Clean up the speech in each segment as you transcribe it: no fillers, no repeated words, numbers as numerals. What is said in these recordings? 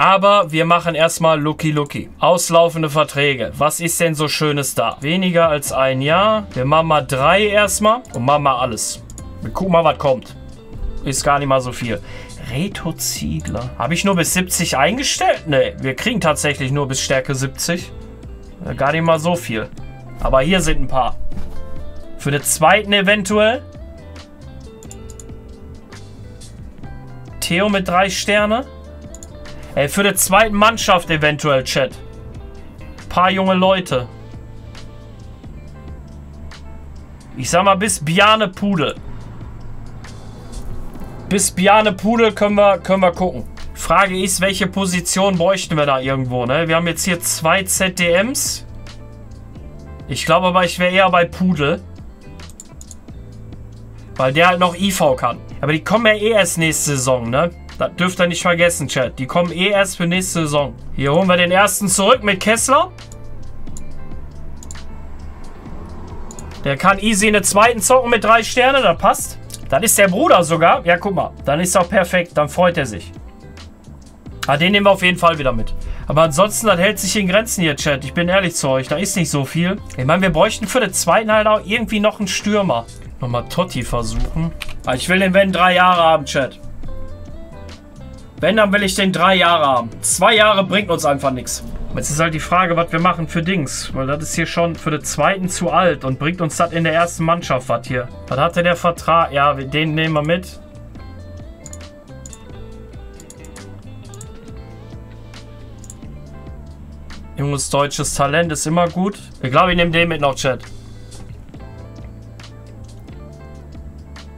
Aber wir machen erstmal Lucky Lucky. Auslaufende Verträge. Was ist denn so Schönes da? Weniger als ein Jahr. Wir machen mal 3 erstmal und machen mal alles. Wir gucken mal, was kommt. Ist gar nicht mal so viel. Reto Ziegler. Habe ich nur bis 70 eingestellt? Ne, wir kriegen tatsächlich nur bis Stärke 70. Gar nicht mal so viel. Aber hier sind ein paar. Für den zweiten eventuell. Theo mit 3 Sterne. Ey, für die zweite Mannschaft eventuell, Chat. Paar junge Leute. Ich sag mal, bis Bjarne Pudel. Bis Bjarne Pudel können wir gucken. Frage ist, welche Position bräuchten wir da irgendwo, ne? Wir haben jetzt hier 2 ZDMs. Ich glaube aber, ich wäre eher bei Pudel. Weil der halt noch IV kann. Aber die kommen ja eh erst nächste Saison, ne? Das dürft ihr nicht vergessen, Chat. Die kommen eh erst für nächste Saison. Hier holen wir den ersten zurück mit Kessler. Der kann easy in den zweiten zocken mit 3 Sterne. Das passt. Dann ist der Bruder sogar. Ja, guck mal. Dann ist er auch perfekt. Dann freut er sich. Ah, den nehmen wir auf jeden Fall wieder mit. Aber ansonsten, das hält sich in Grenzen hier, Chat. Ich bin ehrlich zu euch. Da ist nicht so viel. Ich meine, wir bräuchten für den zweiten halt auch irgendwie noch einen Stürmer. Nochmal Totti versuchen. Ah, ich will den Wenn 3 Jahre haben, Chat. Wenn, dann will ich den 3 Jahre haben. 2 Jahre bringt uns einfach nichts. Jetzt ist halt die Frage, was wir machen für Dings. Weil das ist hier schon für den zweiten zu alt und bringt uns das in der ersten Mannschaft was hier. Was hatte der Vertrag? Ja, den nehmen wir mit. Junges deutsches Talent ist immer gut. Ich glaube, ich nehme den mit noch, Chat.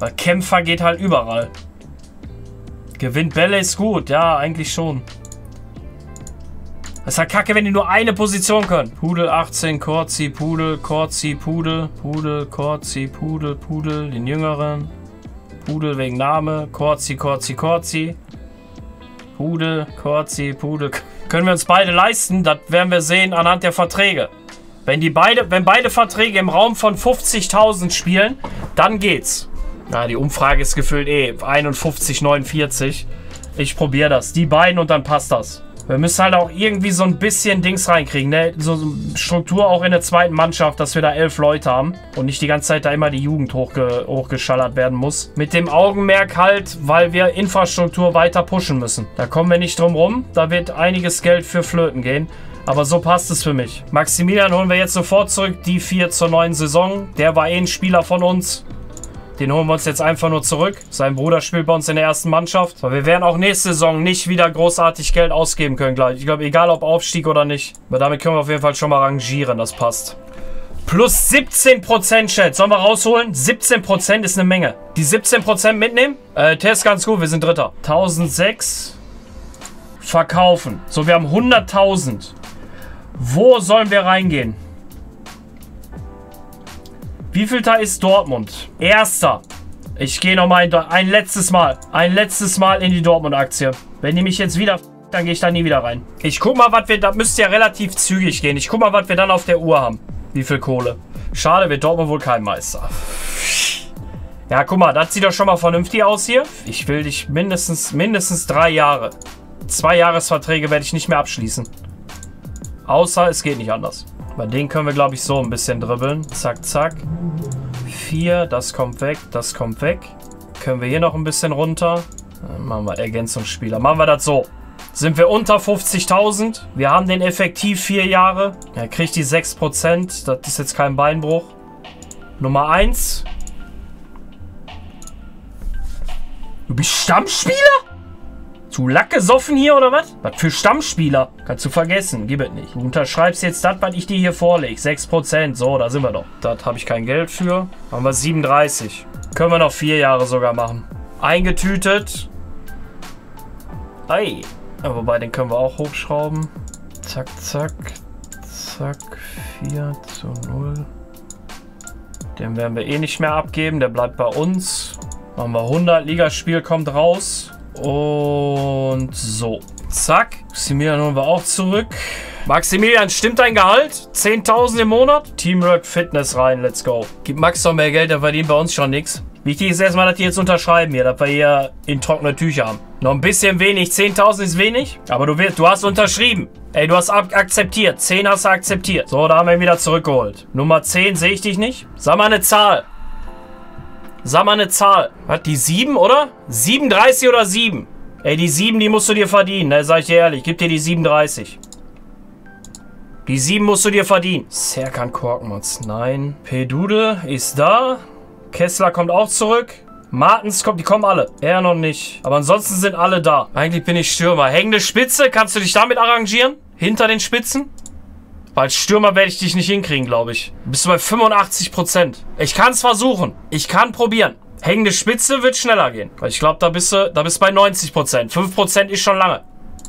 Weil Kämpfer geht halt überall. Gewinnt Bälle ist gut. Ja, eigentlich schon. Das ist halt kacke, wenn die nur eine Position können. Pudel 18, Korzi, Pudel, Korzi, Pudel, Pudel, Korzi, Pudel, Pudel, den Jüngeren. Pudel wegen Name. Korzi, Korzi, Korzi. Pudel, Korzi, Pudel. Können wir uns beide leisten? Das werden wir sehen anhand der Verträge. Wenn beide Verträge im Raum von 50.000 spielen, dann geht's. Na, die Umfrage ist gefüllt eh. 51,49. Ich probiere das. Die beiden und dann passt das. Wir müssen halt auch irgendwie so ein bisschen Dings reinkriegen, ne? So Struktur auch in der zweiten Mannschaft, dass wir da 11 Leute haben. Und nicht die ganze Zeit da immer die Jugend hochgeschallert werden muss. Mit dem Augenmerk halt, weil wir Infrastruktur weiter pushen müssen. Da kommen wir nicht drum rum. Da wird einiges Geld für Flöten gehen. Aber so passt es für mich. Maximilian holen wir jetzt sofort zurück. Die 4 zur neuen Saison. Der war eh ein Spieler von uns. Den holen wir uns jetzt einfach nur zurück. Sein Bruder spielt bei uns in der ersten Mannschaft. Aber wir werden auch nächste Saison nicht wieder großartig Geld ausgeben können gleich. Ich glaube, egal ob Aufstieg oder nicht. Aber damit können wir auf jeden Fall schon mal rangieren. Das passt. Plus 17%, Chat. Sollen wir rausholen? 17% ist eine Menge. Die 17% mitnehmen? Test ganz gut. Wir sind Dritter. 1006. Verkaufen. So, wir haben 100.000. Wo sollen wir reingehen? Wievielter ist Dortmund? Erster. Ich gehe nochmal ein letztes Mal. Ein letztes Mal in die Dortmund-Aktie. Wenn die mich jetzt wieder dann gehe ich da nie wieder rein. Ich guck mal, was wir... Da müsste ja relativ zügig gehen. Ich guck mal, was wir dann auf der Uhr haben. Wie viel Kohle. Schade, wird Dortmund wohl kein Meister. Ja, guck mal, das sieht doch schon mal vernünftig aus hier. Ich will dich mindestens 3 Jahre. 2 Jahresverträge werde ich nicht mehr abschließen. Außer es geht nicht anders. Bei denen können wir, glaube ich, so ein bisschen dribbeln. Zack, zack. 4, das kommt weg, das kommt weg. Können wir hier noch ein bisschen runter. Dann machen wir Ergänzungsspieler. Machen wir das so. Sind wir unter 50.000. Wir haben den effektiv 4 Jahre. Er kriegt die 6%. Das ist jetzt kein Beinbruch. Nummer 1. Du bist Stammspieler? Zu lackgesoffen hier, oder was? Was für Stammspieler? Kannst du vergessen. Gib es nicht. Du unterschreibst jetzt das, was ich dir hier vorlege. 6%. So, da sind wir doch. Das habe ich kein Geld für. Haben wir 37. Können wir noch 4 Jahre sogar machen. Eingetütet. Ei. Wobei, den können wir auch hochschrauben. Zack, zack. Zack. 4:0. Den werden wir eh nicht mehr abgeben. Der bleibt bei uns. Machen wir 100. Ligaspiel kommt raus. Und so, zack. Maximilian holen wir auch zurück. Maximilian, stimmt dein Gehalt? 10.000 im Monat? Teamwork, Fitness rein, let's go. Gib Max noch mehr Geld, der verdient bei uns schon nichts. Wichtig ist erstmal, dass die jetzt unterschreiben hier, dass wir hier in trockene Tücher haben. Noch ein bisschen wenig, 10.000 ist wenig, aber du hast unterschrieben. Ey, du hast akzeptiert, 10 hast du akzeptiert. So, da haben wir ihn wieder zurückgeholt. Nummer 10 sehe ich dich nicht. Sag mal eine Zahl. Sag mal eine Zahl. Was, die 7, oder? 37 oder 7? Ey, die 7, die musst du dir verdienen, ne, sag ich dir ehrlich. Gib dir die 37. Die 7 musst du dir verdienen. Serkan Korkmaz, nein. Pedude ist da. Kessler kommt auch zurück. Martens kommt, die kommen alle. Er noch nicht. Aber ansonsten sind alle da. Eigentlich bin ich Stürmer. Hängende Spitze, kannst du dich damit arrangieren? Hinter den Spitzen? Weil als Stürmer werde ich dich nicht hinkriegen, glaube ich. Bist du bei 85%. Ich kann es versuchen. Ich kann probieren. Hängende Spitze wird schneller gehen. Weil ich glaube, da bist du bei 90%. 5% ist schon lange.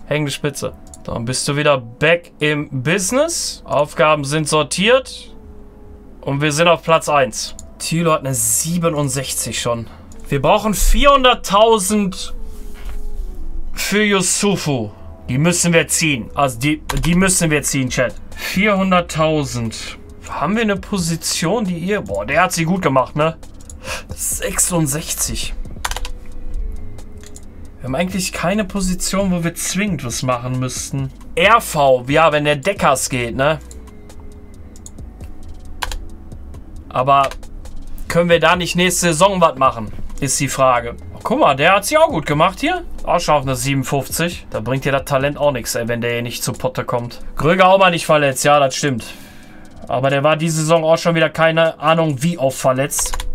Hängende Spitze. Dann bist du wieder back im Business. Aufgaben sind sortiert. Und wir sind auf Platz 1. Thilo hat eine 67 schon. Wir brauchen 400.000 für Yusufu. Die müssen wir ziehen. Also die müssen wir ziehen, Chat. 400.000. Haben wir eine Position, die ihr... Boah, der hat sie gut gemacht, ne? 66. Wir haben eigentlich keine Position, wo wir zwingend was machen müssten. RV, ja, wenn der Deckers geht, ne? Aber... können wir da nicht nächste Saison was machen? Ist die Frage. Oh, guck mal, der hat sich auch gut gemacht hier. Auch schon auf eine 57. Da bringt dir das Talent auch nichts, ey, wenn der hier nicht zu Potte kommt. Gröger auch mal nicht verletzt. Ja, das stimmt. Aber der war diese Saison auch schon wieder keine Ahnung wie oft verletzt.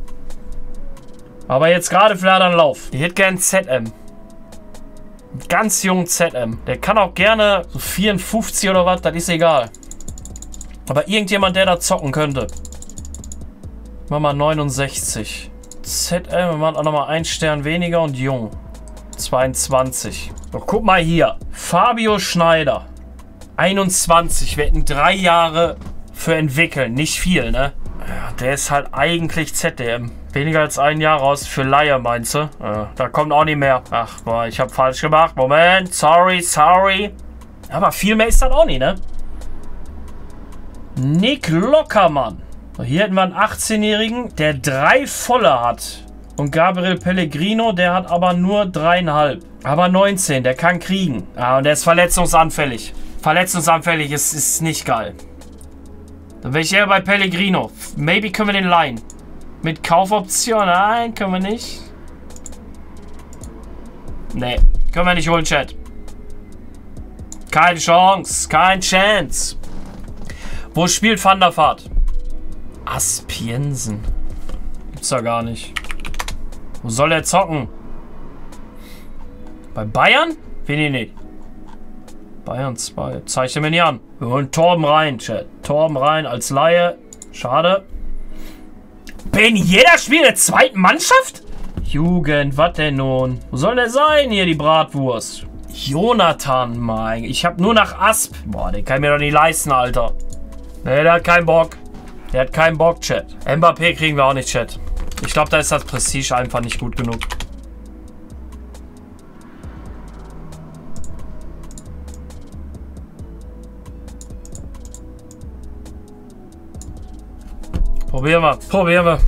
Aber jetzt gerade vielleicht einen Lauf. Ich hätte gern ZM. Ganz jungen ZM. Der kann auch gerne so 54 oder was, das ist egal. Aber irgendjemand, der da zocken könnte. Machen wir 69. ZM, wir machen auch nochmal einen Stern weniger und jung. 22. Doch guck mal hier. Fabio Schneider. 21. Wir hätten 3 Jahre für entwickeln. Nicht viel, ne? Ja, der ist halt eigentlich ZDM. Weniger als 1 Jahr raus für Laie, meinst du? Ja, da kommt auch nicht mehr. Ach, boah, ich habe falsch gemacht. Moment, sorry. Aber viel mehr ist das auch nicht, ne? Nick Lockermann. Hier hätten wir einen 18-Jährigen, der 3 volle hat. Und Gabriel Pellegrino, der hat aber nur 3,5. Aber 19, der kann kriegen. Ah, und der ist verletzungsanfällig. Verletzungsanfällig ist nicht geil. Dann wäre ich eher bei Pellegrino. Maybe können wir den leihen. Mit Kaufoption? Nein, können wir nicht. Nee, können wir nicht holen, Chat. Keine Chance, keine Chance. Wo spielt Van der Vaart? Aspiensen. Gibt's da gar nicht. Wo soll der zocken? Bei Bayern? Finde ich nicht. Bayern 2. Zeichne mir nicht an. Wir holen Torben rein, Chat. Torben rein als Laie. Schade. Bin jeder Spiel der zweiten Mannschaft? Jugend, was denn nun? Wo soll der sein hier, die Bratwurst? Jonathan, mein. Ich hab nur nach Asp. Boah, den kann ich mir doch nicht leisten, Alter. Nee, der hat keinen Bock. Der hat keinen Bock, Chat. Mbappé kriegen wir auch nicht, Chat. Ich glaube, da ist das Prestige einfach nicht gut genug. Probieren wir.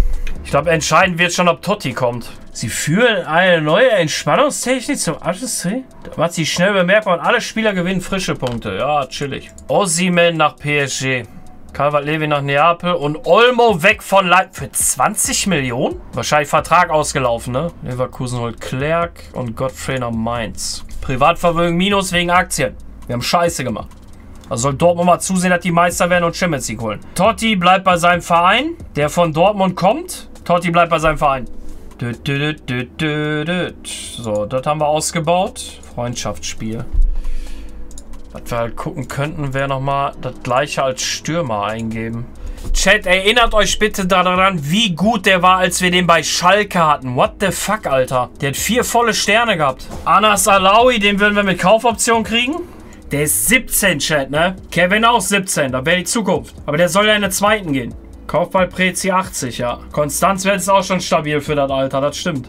Ich glaube, entscheidend wird schon, ob Totti kommt. Sie führen eine neue Entspannungstechnik zum Abschlusstraining. Da macht sie schnell bemerkbar und alle Spieler gewinnen frische Punkte. Ja, chillig. Osimhen nach PSG. Calvert-Lewin nach Neapel und Olmo weg von Leipzig. Für 20 Millionen? Wahrscheinlich Vertrag ausgelaufen, ne? Leverkusen holt Klerk und Godfrey nach Mainz. Privatvermögen minus wegen Aktien. Wir haben Scheiße gemacht. Also soll Dortmund mal zusehen, dass die Meister werden und Champions League holen. Totti bleibt bei seinem Verein. Der von Dortmund kommt. Totti bleibt bei seinem Verein. So, das haben wir ausgebaut. Freundschaftsspiel. Was wir halt gucken könnten, wäre nochmal das gleiche als Stürmer eingeben. Chat, erinnert euch bitte daran, wie gut der war, als wir den bei Schalke hatten. What the fuck, Alter? Der hat 4 volle Sterne gehabt. Anas Alawi, den würden wir mit Kaufoption kriegen. Der ist 17, Chat, ne? Kevin auch 17, da wäre die Zukunft. Aber der soll ja in der zweiten gehen. Kaufball Prezi 80, ja. Konstanz wäre jetzt auch schon stabil für das Alter, das stimmt.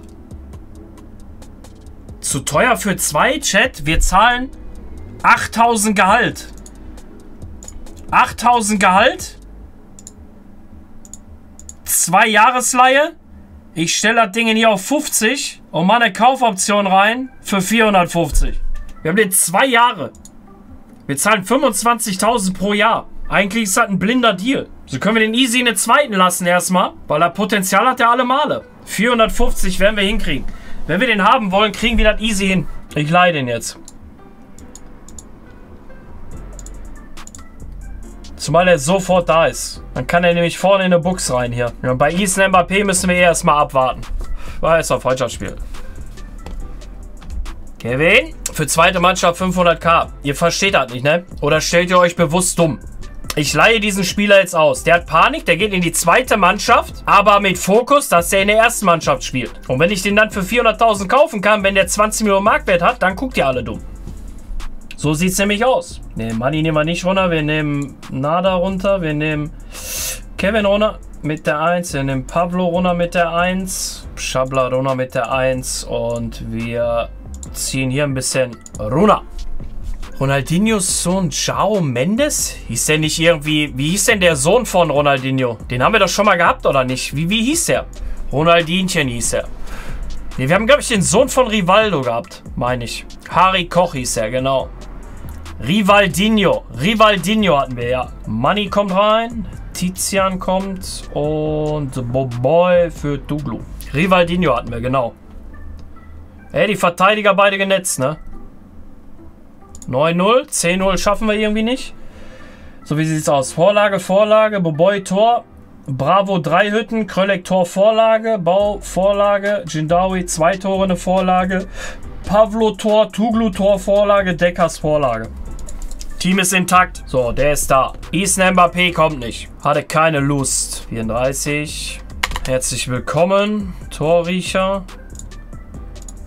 Zu teuer für 2, Chat? Wir zahlen... 8.000 Gehalt. 8.000 Gehalt. 2 Jahresleihe. Ich stelle das Ding hier auf 50 und mache eine Kaufoption rein für 450. Wir haben den 2 Jahre. Wir zahlen 25.000 pro Jahr. Eigentlich ist das ein blinder Deal. So können wir den easy in den zweiten lassen erstmal, weil er Potenzial hat, der alle Male. 450 werden wir hinkriegen. Wenn wir den haben wollen, kriegen wir das easy hin. Ich leihe den jetzt. Zumal er sofort da ist. Dann kann er nämlich vorne in eine Box rein hier. Ja, bei Ismail Mbappé müssen wir erstmal abwarten. War jetzt ein Freundschaftsspiel. Kevin, für zweite Mannschaft 500.000. Ihr versteht das nicht, ne? Oder stellt ihr euch bewusst dumm? Ich leihe diesen Spieler jetzt aus. Der hat Panik, der geht in die zweite Mannschaft, aber mit Fokus, dass er in der ersten Mannschaft spielt. Und wenn ich den dann für 400.000 kaufen kann, wenn der 20 Millionen Marktwert hat, dann guckt ihr alle dumm. So sieht es nämlich aus. Ne, Manni nehmen wir nicht runter. Wir nehmen Nada runter. Wir nehmen Kevin runter mit der 1. Wir nehmen Pablo runter mit der 1. Schabla runter mit der 1. Und wir ziehen hier ein bisschen runter. Ronaldinhos Sohn João Mendes? Hieß der nicht irgendwie... Wie hieß denn der Sohn von Ronaldinho? Den haben wir doch schon mal gehabt, oder nicht? Wie hieß der? Ronaldinchen hieß er. Ne, wir haben, glaube ich, den Sohn von Rivaldo gehabt, meine ich. Harry Koch hieß er, genau. Rivaldinho. Rivaldinho hatten wir, ja. Manni kommt rein. Tizian kommt. Und Boboy für Tuglu. Rivaldinho hatten wir, genau. Ey, die Verteidiger beide genetzt, ne? 9-0. 10-0 schaffen wir irgendwie nicht. So, wie sieht's aus? Vorlage, Vorlage. Boboy, Tor. Bravo, 3 Hütten. Krölleck, Tor, Vorlage. Bau, Vorlage. Jindaoui, 2 Tore, eine Vorlage. Pavlo Tor, Tuglu Tor, Vorlage, Deckers Vorlage. Team ist intakt. So, der ist da. Ismail Mbappé kommt nicht. Hatte keine Lust. 34. Herzlich willkommen. Torriecher.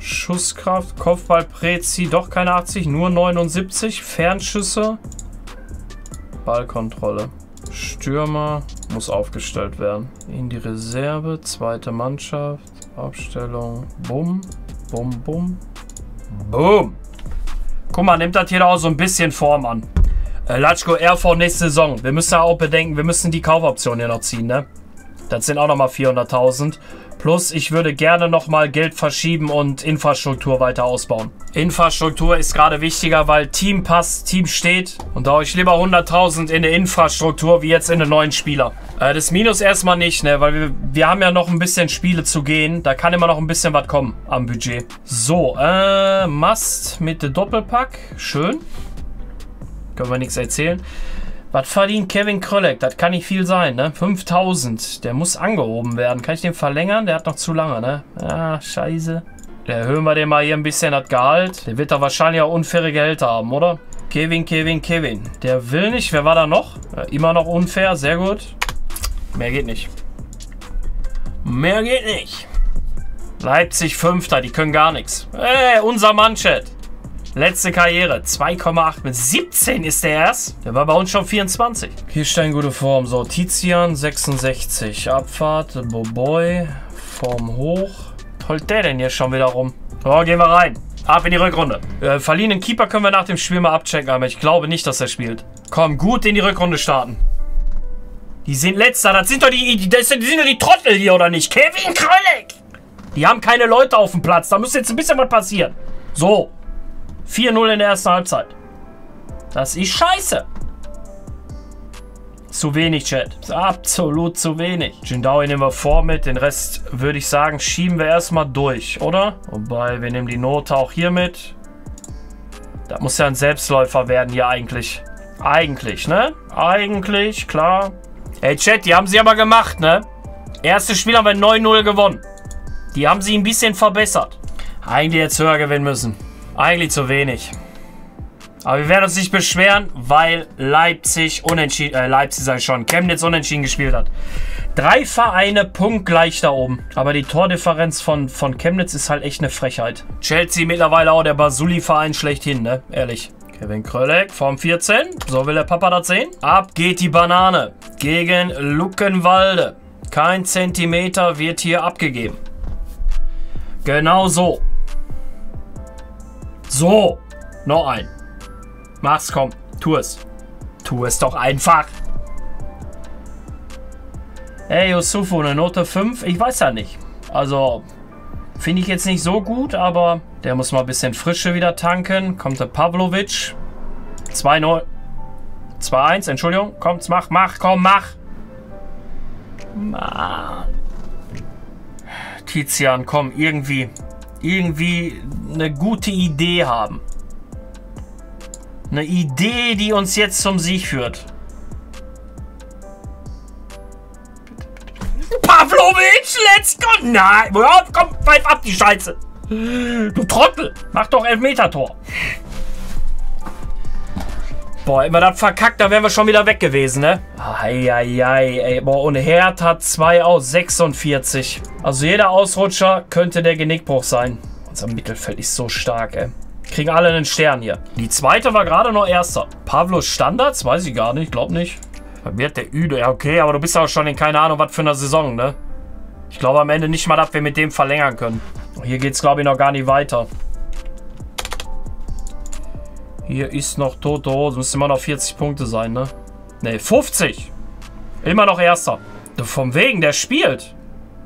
Schusskraft, Kopfball, Prezi. Doch keine 80, nur 79. Fernschüsse. Ballkontrolle. Stürmer. Muss aufgestellt werden. In die Reserve. Zweite Mannschaft. Aufstellung. Bumm. Bumm, bumm. Boom. Guck mal, nimmt das hier auch so ein bisschen Form an. Latschko RV nächste Saison. Wir müssen ja auch bedenken, wir müssen die Kaufoption hier noch ziehen, ne? Das sind auch nochmal 400.000. Plus, ich würde gerne nochmal Geld verschieben und Infrastruktur weiter ausbauen. Infrastruktur ist gerade wichtiger, weil Team passt, Team steht. Und da habe ich lieber 100.000 in der Infrastruktur, wie jetzt in den neuen Spieler. Das Minus erstmal nicht, ne? Weil wir haben ja noch ein bisschen Spiele zu gehen. Da kann immer noch ein bisschen was kommen am Budget. So, Mast mit dem Doppelpack. Schön. Können wir nichts erzählen. Was verdient Kevin Krölleck? Das kann nicht viel sein, ne? 5.000. Der muss angehoben werden. Kann ich den verlängern? Der hat noch zu lange, ne? Ah, scheiße. Da erhöhen wir den mal hier ein bisschen das Gehalt. Der wird da wahrscheinlich auch unfaire Gehälter haben, oder? Kevin. Der will nicht. Wer war da noch? Ja, immer noch unfair. Sehr gut. Mehr geht nicht. Mehr geht nicht. Leipzig 5. Die können gar nichts. Ey, unser Mann-Chat. Letzte Karriere, 2,8 mit 17 ist der erst. Der war bei uns schon 24. Hier steht in gute Form. So, Tizian, 66. Abfahrt, Boboy, Form hoch. Holt der denn hier schon wieder rum? So, gehen wir rein. Ab in die Rückrunde. Verliehenen Keeper können wir nach dem Spiel mal abchecken, aber ich glaube nicht, dass er spielt. Komm, gut in die Rückrunde starten. Die sind letzter. Das sind doch die Trottel hier, oder nicht? Kevin Krölleck! Die haben keine Leute auf dem Platz. Da muss jetzt ein bisschen was passieren. So. 4-0 in der ersten Halbzeit. Das ist scheiße. Zu wenig, Chat. Absolut zu wenig. Jindaoui nehmen wir vor mit. Den Rest, würde ich sagen, schieben wir erstmal durch, oder? Wobei, wir nehmen die Note auch hier mit. Das muss ja ein Selbstläufer werden hier eigentlich. Eigentlich, ne? Eigentlich, klar. Ey, Chat, die haben sie aber gemacht, ne? Erstes Spiel haben wir 9-0 gewonnen. Die haben sie ein bisschen verbessert. Eigentlich jetzt höher gewinnen müssen. Eigentlich zu wenig. Aber wir werden uns nicht beschweren, weil Leipzig unentschieden, Chemnitz unentschieden gespielt hat. 3 Vereine punktgleich da oben. Aber die Tordifferenz von Chemnitz ist halt echt eine Frechheit. Chelsea mittlerweile auch der Basuli-Verein schlechthin, ne? Ehrlich. Kevin Krölleck, Form 14. So will der Papa das sehen. Ab geht die Banane gegen Luckenwalde. Kein Zentimeter wird hier abgegeben. Genau so. So, noch ein. Mach's, komm, tu es. Tu es doch einfach. Hey, Yusufu, eine Note 5. Ich weiß ja nicht. Also, finde ich jetzt nicht so gut, aber der muss mal ein bisschen Frische wieder tanken. Kommt der Pavlovic. 2-0. 2-1, Entschuldigung. Kommt's, mach. Man. Tizian, komm, irgendwie eine gute Idee haben. Eine Idee, die uns jetzt zum Sieg führt. Pavlovic, let's go! Nein, komm, pfeif ab die Scheiße! Du Trottel! Mach doch Elfmeter-Tor! Boah, immer das verkackt, da wären wir schon wieder weg gewesen, ne? Eieiei, ey. Boah, und Hertha hat 2 aus 46. Also jeder Ausrutscher könnte der Genickbruch sein. Unser Mittelfeld ist so stark, ey. Kriegen alle einen Stern hier. Die zweite war gerade noch erster. Pavlos Standards? Weiß ich gar nicht, glaub nicht. Dann wird der üde. Ja, okay, aber du bist ja auch schon in keine Ahnung was für einer Saison, ne? Ich glaube am Ende nicht mal, dass wir mit dem verlängern können. Hier geht's, glaube ich, noch gar nicht weiter. Hier ist noch tote Hose. Müsste immer noch 40 Punkte sein, ne? Ne, 50. Immer noch erster. Vom wegen, der spielt.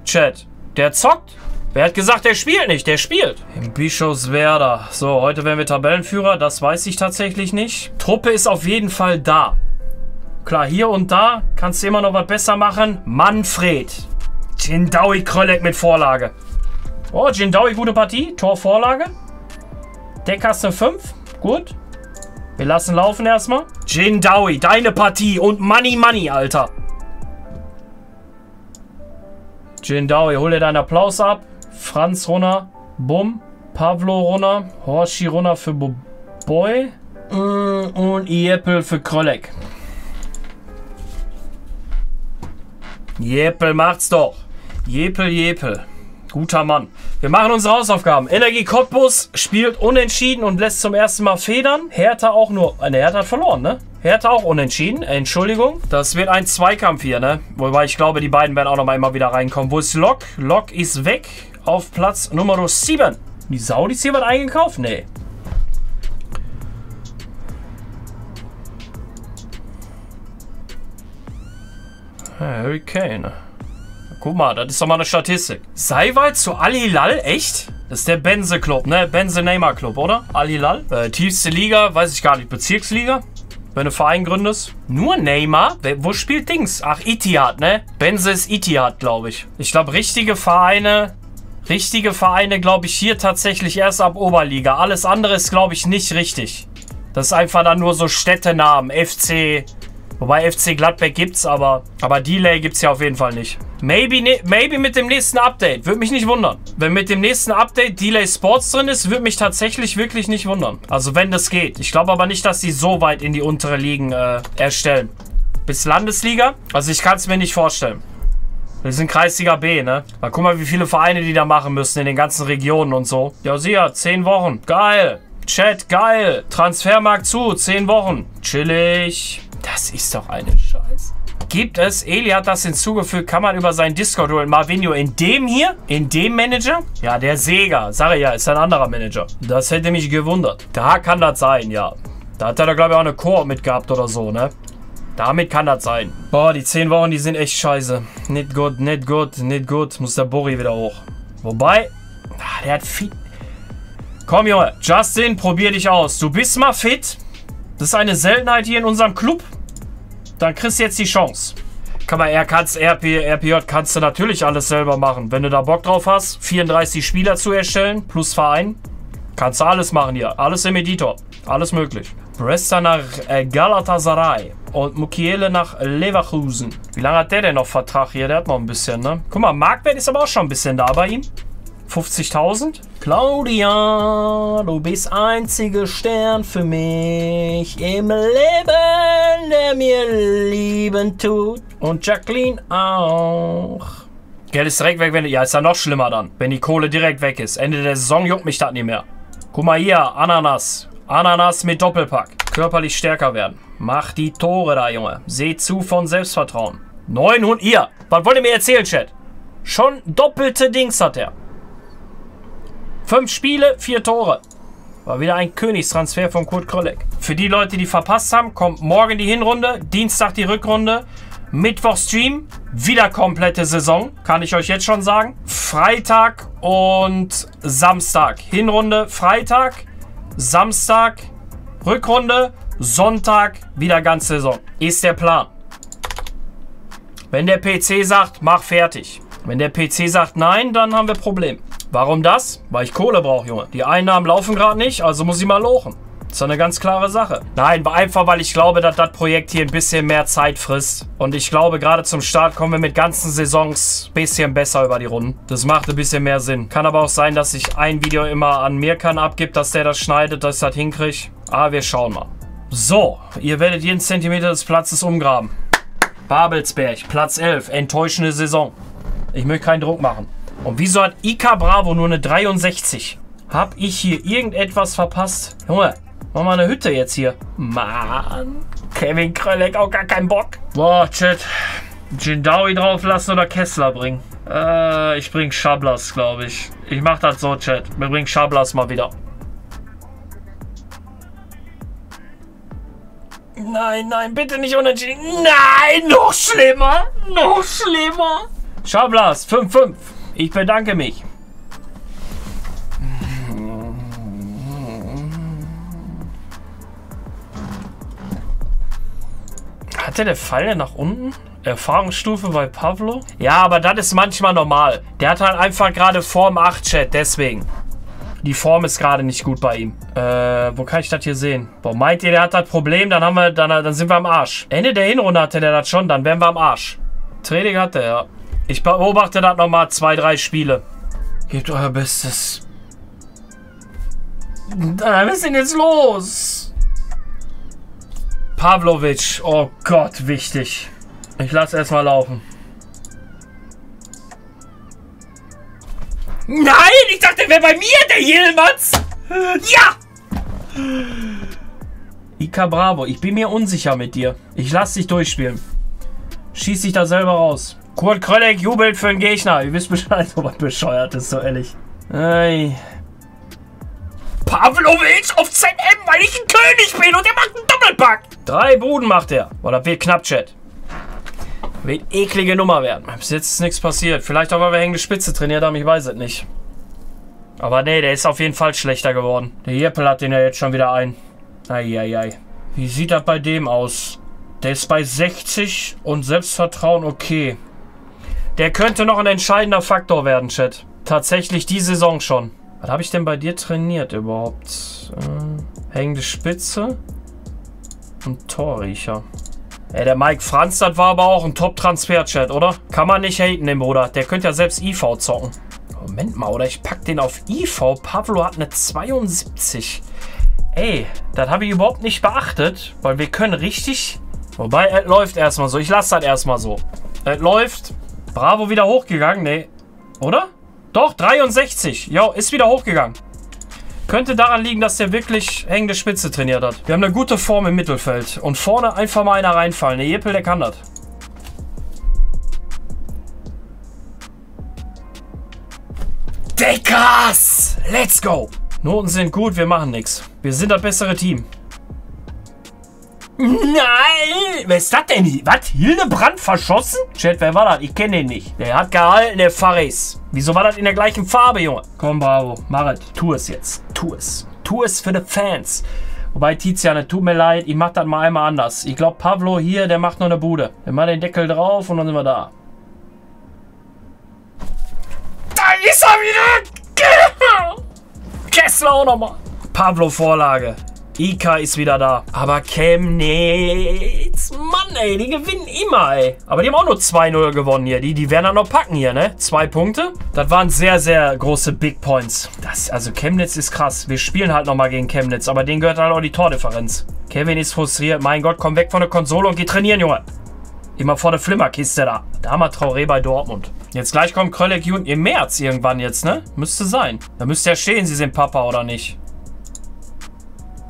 Chat, der zockt. Wer hat gesagt, der spielt nicht? Der spielt. Im Bischofswerda. So, heute werden wir Tabellenführer. Das weiß ich tatsächlich nicht. Truppe ist auf jeden Fall da. Klar, hier und da kannst du immer noch was besser machen. Manfred. Jindaoui, Krölleck mit Vorlage. Oh, Jindaoui, gute Partie. Torvorlage. Deckers eine 5. Gut. Wir lassen laufen erstmal. Jindaoui, deine Partie und Manni, Alter. Jindaoui, hol dir deinen Applaus ab. Franz runter. Bumm. Pavlo runter. Horschi runter für Boboy. Und Jeppel für Krölleck. Jeppel macht's doch. Jeppel. Guter Mann. Wir machen unsere Hausaufgaben. Energie Cottbus spielt unentschieden und lässt zum ersten Mal federn. Hertha auch nur... Ne, Hertha hat verloren, ne? Hertha auch unentschieden. Entschuldigung. Das wird ein Zweikampf hier, ne? Wobei ich glaube, die beiden werden auch nochmal immer wieder reinkommen. Wo ist Lok? Lok ist weg auf Platz Nummer 7. Die Saudis hier was eingekauft? Nee. Hurricane. Guck mal, das ist doch mal eine Statistik. Seiwald zu Al-Hilal? Echt? Das ist der Benze-Club, ne? Benze-Neymar-Club, oder? Al-Hilal? Tiefste Liga, weiß ich gar nicht. Bezirksliga? Wenn du Verein gründest. Nur Neymar? Wo spielt Dings? Ach, Ittihad, ne? Benze ist Ittihad, glaube ich. Ich glaube, richtige Vereine, glaube ich, hier tatsächlich erst ab Oberliga. Alles andere ist, glaube ich, nicht richtig. Das ist einfach dann nur so Städtenamen. FC... Wobei FC Gladbeck gibt's, aber Delay gibt's ja auf jeden Fall nicht. Maybe mit dem nächsten Update. Würde mich nicht wundern. Wenn mit dem nächsten Update Delay Sports drin ist, würde mich tatsächlich wirklich nicht wundern. Also wenn das geht. Ich glaube aber nicht, dass die so weit in die untere Ligen erstellen. Bis Landesliga? Also ich kann es mir nicht vorstellen. Wir sind Kreisliga B, ne? Mal guck mal, wie viele Vereine die da machen müssen in den ganzen Regionen und so. Ja, sieh ja, 10 Wochen. Geil. Chat, geil. Transfermarkt zu, 10 Wochen. Chillig. Das ist doch eine Scheiße. Gibt es, Eli hat das hinzugefügt, kann man über seinen Discord holen. Marvinho, in dem hier? In dem Manager? Ja, der Sega. Sag ich ja, ist ein anderer Manager. Das hätte mich gewundert. Da kann das sein, ja. Da hat er da, glaube ich, auch eine Koop mitgehabt oder so, ne? Damit kann das sein. Boah, die 10 Wochen, die sind echt scheiße. Nicht gut. Muss der Borri wieder hoch. Wobei, der hat viel... Komm, Junge. Justin, probier dich aus. Du bist mal fit. Das ist eine Seltenheit hier in unserem Club. Dann kriegst du jetzt die Chance. Kann man, RPJ kannst du natürlich alles selber machen. Wenn du da Bock drauf hast, 34 Spieler zu erstellen, plus Verein. Kannst du alles machen hier. Alles im Editor. Alles möglich. Bresta nach Galatasaray. Und Mukiele nach Leverkusen. Wie lange hat der denn noch Vertrag hier? Der hat noch ein bisschen, ne? Guck mal, Marktwert ist aber auch schon ein bisschen da bei ihm. 50.000. Claudia, du bist einziger Stern für mich im Leben, der mir lieben tut. Und Jacqueline auch. Geld ist direkt weg, wenn... Ja, ist ja noch schlimmer dann, wenn die Kohle direkt weg ist. Ende der Saison juckt mich das nicht mehr. Guck mal hier, Ananas. Ananas mit Doppelpack. Körperlich stärker werden. Mach die Tore da, Junge. Seht zu von Selbstvertrauen. 900... Ihr, was wollt ihr mir erzählen, Chat? Schon doppelte Dings hat er. 5 Spiele, 4 Tore. War wieder ein Königstransfer von Kurt Krölleck. Für die Leute, die verpasst haben, kommt morgen die Hinrunde, Dienstag die Rückrunde, Mittwoch Stream, wieder komplette Saison, kann ich euch jetzt schon sagen. Freitag und Samstag. Hinrunde Freitag, Samstag Rückrunde, Sonntag wieder ganze Saison. Ist der Plan. Wenn der PC sagt, mach fertig. Wenn der PC sagt, nein, dann haben wir Probleme. Warum das? Weil ich Kohle brauche, Junge. Die Einnahmen laufen gerade nicht, also muss ich mal lochen. Das ist eine ganz klare Sache. Nein, einfach weil ich glaube, dass das Projekt hier ein bisschen mehr Zeit frisst. Und ich glaube, gerade zum Start kommen wir mit ganzen Saisons ein bisschen besser über die Runden. Das macht ein bisschen mehr Sinn. Kann aber auch sein, dass ich ein Video immer an Mirkan abgibt, dass der das schneidet, dass ich das hinkriege. Aber wir schauen mal. So, ihr werdet jeden Zentimeter des Platzes umgraben. Babelsberg, Platz 11, enttäuschende Saison. Ich möchte keinen Druck machen. Und wieso hat Iker Bravo nur eine 63? Hab ich hier irgendetwas verpasst? Junge, mach mal eine Hütte jetzt hier. Mann, Kevin Krölleck auch gar keinen Bock. Boah, Chat. Jindaoui drauf lassen oder Kessler bringen? Ich bring Schablas, glaube ich. Ich mach das so, Chat. Wir bringen Schablas mal wieder. Nein, nein, bitte nicht unentschieden. Nein, noch schlimmer. Noch schlimmer. Schablas, 5-5. Ich bedanke mich. Hatte der Pfeil nach unten? Erfahrungsstufe bei Pavlo? Ja, aber das ist manchmal normal. Der hat halt einfach gerade Form 8, Chat, deswegen. Die Form ist gerade nicht gut bei ihm. Wo kann ich das hier sehen? Boah, meint ihr, der hat das Problem? Dann sind wir am Arsch. Ende der Hinrunde hatte der das schon, dann wären wir am Arsch. Training hat der, ja. Ich beobachte das nochmal 2, 3 Spiele. Gebt euer Bestes. Was ist denn jetzt los? Pavlovic. Oh Gott, wichtig. Ich lasse erstmal laufen. Nein, ich dachte, der wäre bei mir, der Jilmans. Ja! Iker Bravo, ich bin mir unsicher mit dir. Ich lasse dich durchspielen. Schieß dich da selber raus. Kurt Krölleck jubelt für den Gegner. Ihr wisst Bescheid, ob er bescheuert ist, so ehrlich. Ei. Pavlovic auf ZM, weil ich ein König bin und er macht einen Doppelpack. 3 Buden macht er. Boah, das wird knapp, Chat. Wird eklige Nummer werden. Bis jetzt ist nichts passiert. Vielleicht auch, weil wir hängende Spitze trainiert haben, ich weiß es nicht. Aber nee, der ist auf jeden Fall schlechter geworden. Der Jeppel hat den ja jetzt schon wieder ein. Eieiei. Wie sieht das bei dem aus? Der ist bei 60 und Selbstvertrauen okay. Der könnte noch ein entscheidender Faktor werden, Chat. Tatsächlich die Saison schon. Was habe ich denn bei dir trainiert überhaupt? Hängende Spitze und Torriecher. Ey, der Mike Franz, das war aber auch ein Top-Transfer-Chat, oder? Kann man nicht haten, den Bruder. Der könnte ja selbst IV zocken. Moment mal, oder? Ich pack den auf IV. Pavlo hat eine 72. Ey, das habe ich überhaupt nicht beachtet, weil wir können richtig... Wobei, es läuft erstmal so. Ich lasse das erstmal so. Es läuft... Bravo wieder hochgegangen, nee, oder? Doch, 63, jo, ist wieder hochgegangen. Könnte daran liegen, dass der wirklich hängende Spitze trainiert hat. Wir haben eine gute Form im Mittelfeld und vorne einfach mal einer reinfallen. Der Jeppel, der kann das. Deckers! Let's go! Noten sind gut, wir machen nichts. Wir sind das bessere Team. Nein! Wer ist das denn? Was? Hildebrand verschossen? Chat, wer war das? Ich kenne den nicht. Der hat gehalten, der Fares. Wieso war das in der gleichen Farbe, Junge? Komm, Bravo. Mach es. Tu es jetzt. Tu es. Tu es für die Fans. Wobei, Tizian, es tut mir leid. Ich mach das mal einmal anders. Ich glaube, Pavlo hier, der macht noch eine Bude. Wir machen den Deckel drauf und dann sind wir da. Da ist er wieder! Kessler auch nochmal. Pavlo-Vorlage. Ika ist wieder da. Aber Chemnitz, Mann, ey, die gewinnen immer, ey. Aber die haben auch nur 2-0 gewonnen hier. Die werden dann noch packen hier, ne? 2 Punkte. Das waren sehr, sehr große Big Points. Also Chemnitz ist krass. Wir spielen halt nochmal gegen Chemnitz, aber denen gehört halt auch die Tordifferenz. Kevin ist frustriert. Mein Gott, komm weg von der Konsole und geh trainieren, Junge. Immer vor der Flimmerkiste da. Da haben wir Traoré bei Dortmund. Jetzt gleich kommt Krölleck im März irgendwann jetzt, ne? Müsste sein. Da müsste ja stehen, sie sind Papa oder nicht.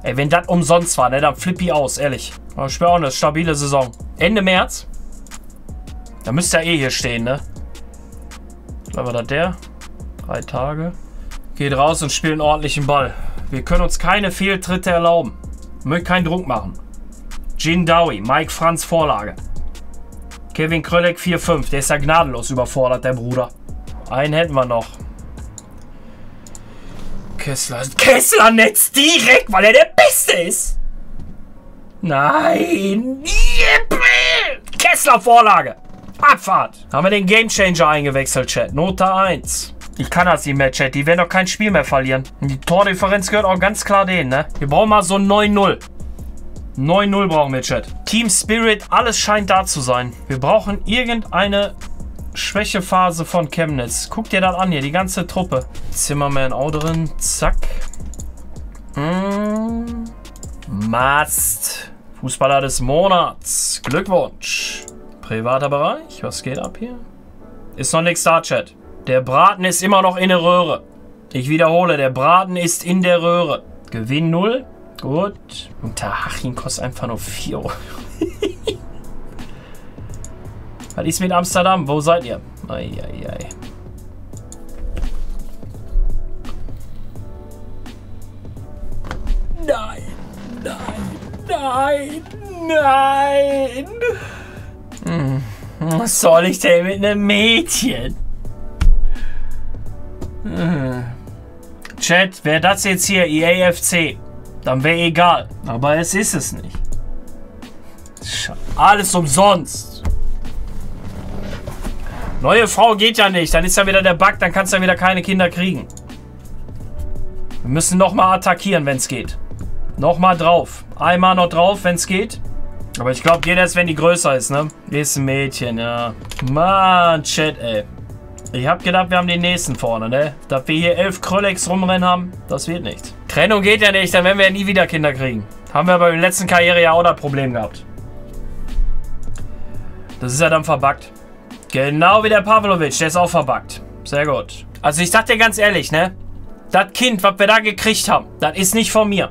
Ey, wenn das umsonst war, ne, dann flippy aus, ehrlich. Aber ich bin auch eine stabile Saison. Ende März. Da müsste ja eh hier stehen, ne? Ich glaube, das der. 3 Tage. Geht raus und spielt einen ordentlichen Ball. Wir können uns keine Fehltritte erlauben. Möchte keinen Druck machen. Jindaoui, Mike Franz Vorlage. Kevin Krölleck 4-5. Der ist ja gnadenlos überfordert, der Bruder. Einen hätten wir noch. Kessler. Kessler netzt direkt, weil er der Beste ist. Nein. Kessler Vorlage. Abfahrt. Haben wir den Gamechanger eingewechselt, Chat. Note 1. Ich kann das nicht mehr, Chat. Die werden doch kein Spiel mehr verlieren. Die Tordifferenz gehört auch ganz klar denen, ne? Wir brauchen mal so ein 9-0. 9-0 brauchen wir, Chat. Team Spirit, alles scheint da zu sein. Wir brauchen irgendeine Schwächephase von Chemnitz. Guck dir das an hier, die ganze Truppe. Zimmermann auch drin. Zack. Mast. Fußballer des Monats. Glückwunsch. Privater Bereich. Was geht ab hier? Ist noch nichts da, Chat. Der Braten ist immer noch in der Röhre. Ich wiederhole, der Braten ist in der Röhre. Gewinn 0. Gut. Unterhaching kostet einfach nur 4 €. Was ist mit Amsterdam? Wo seid ihr? Ei, ei, ei. Nein. Nein. Nein. Nein. Was soll ich denn mit einem Mädchen? Chat, wäre das jetzt hier EAFC? Dann wäre egal. Aber es ist es nicht. Alles umsonst. Neue Frau geht ja nicht. Dann ist ja wieder der Bug. Dann kannst du ja wieder keine Kinder kriegen. Wir müssen nochmal attackieren, wenn es geht. Nochmal drauf. Einmal noch drauf, wenn es geht. Aber ich glaube, geht erst, wenn die größer ist, ne? Ist ein Mädchen, ja. Mann, Chat, ey. Ich hab gedacht, wir haben den nächsten vorne, ne? Dass wir hier 11 Kröllecks rumrennen haben, das wird nicht. Trennung geht ja nicht, dann werden wir ja nie wieder Kinder kriegen. Haben wir aber im letzten Karrierejahr auch das Problem gehabt. Das ist ja dann verbuggt. Genau wie der Pavlovic, der ist auch verbuggt. Sehr gut. Also ich sag dir ganz ehrlich, ne? Das Kind, was wir da gekriegt haben, das ist nicht von mir.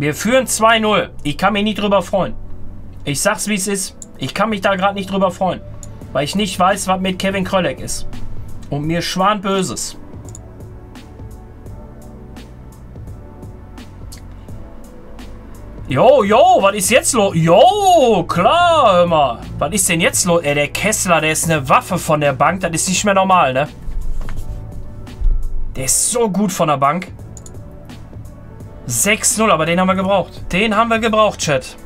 Wir führen 2-0. Ich kann mich nicht drüber freuen. Ich sag's, wie es ist. Ich kann mich da gerade nicht drüber freuen. Weil ich nicht weiß, was mit Kevin Krölleck ist. Und mir schwan Böses. Jo, jo, was ist jetzt los? Jo, klar, hör mal. Was ist denn jetzt los? Ey, der Kessler, der ist eine Waffe von der Bank. Das ist nicht mehr normal, ne? Der ist so gut von der Bank. 6-0, aber den haben wir gebraucht. Den haben wir gebraucht, Chat.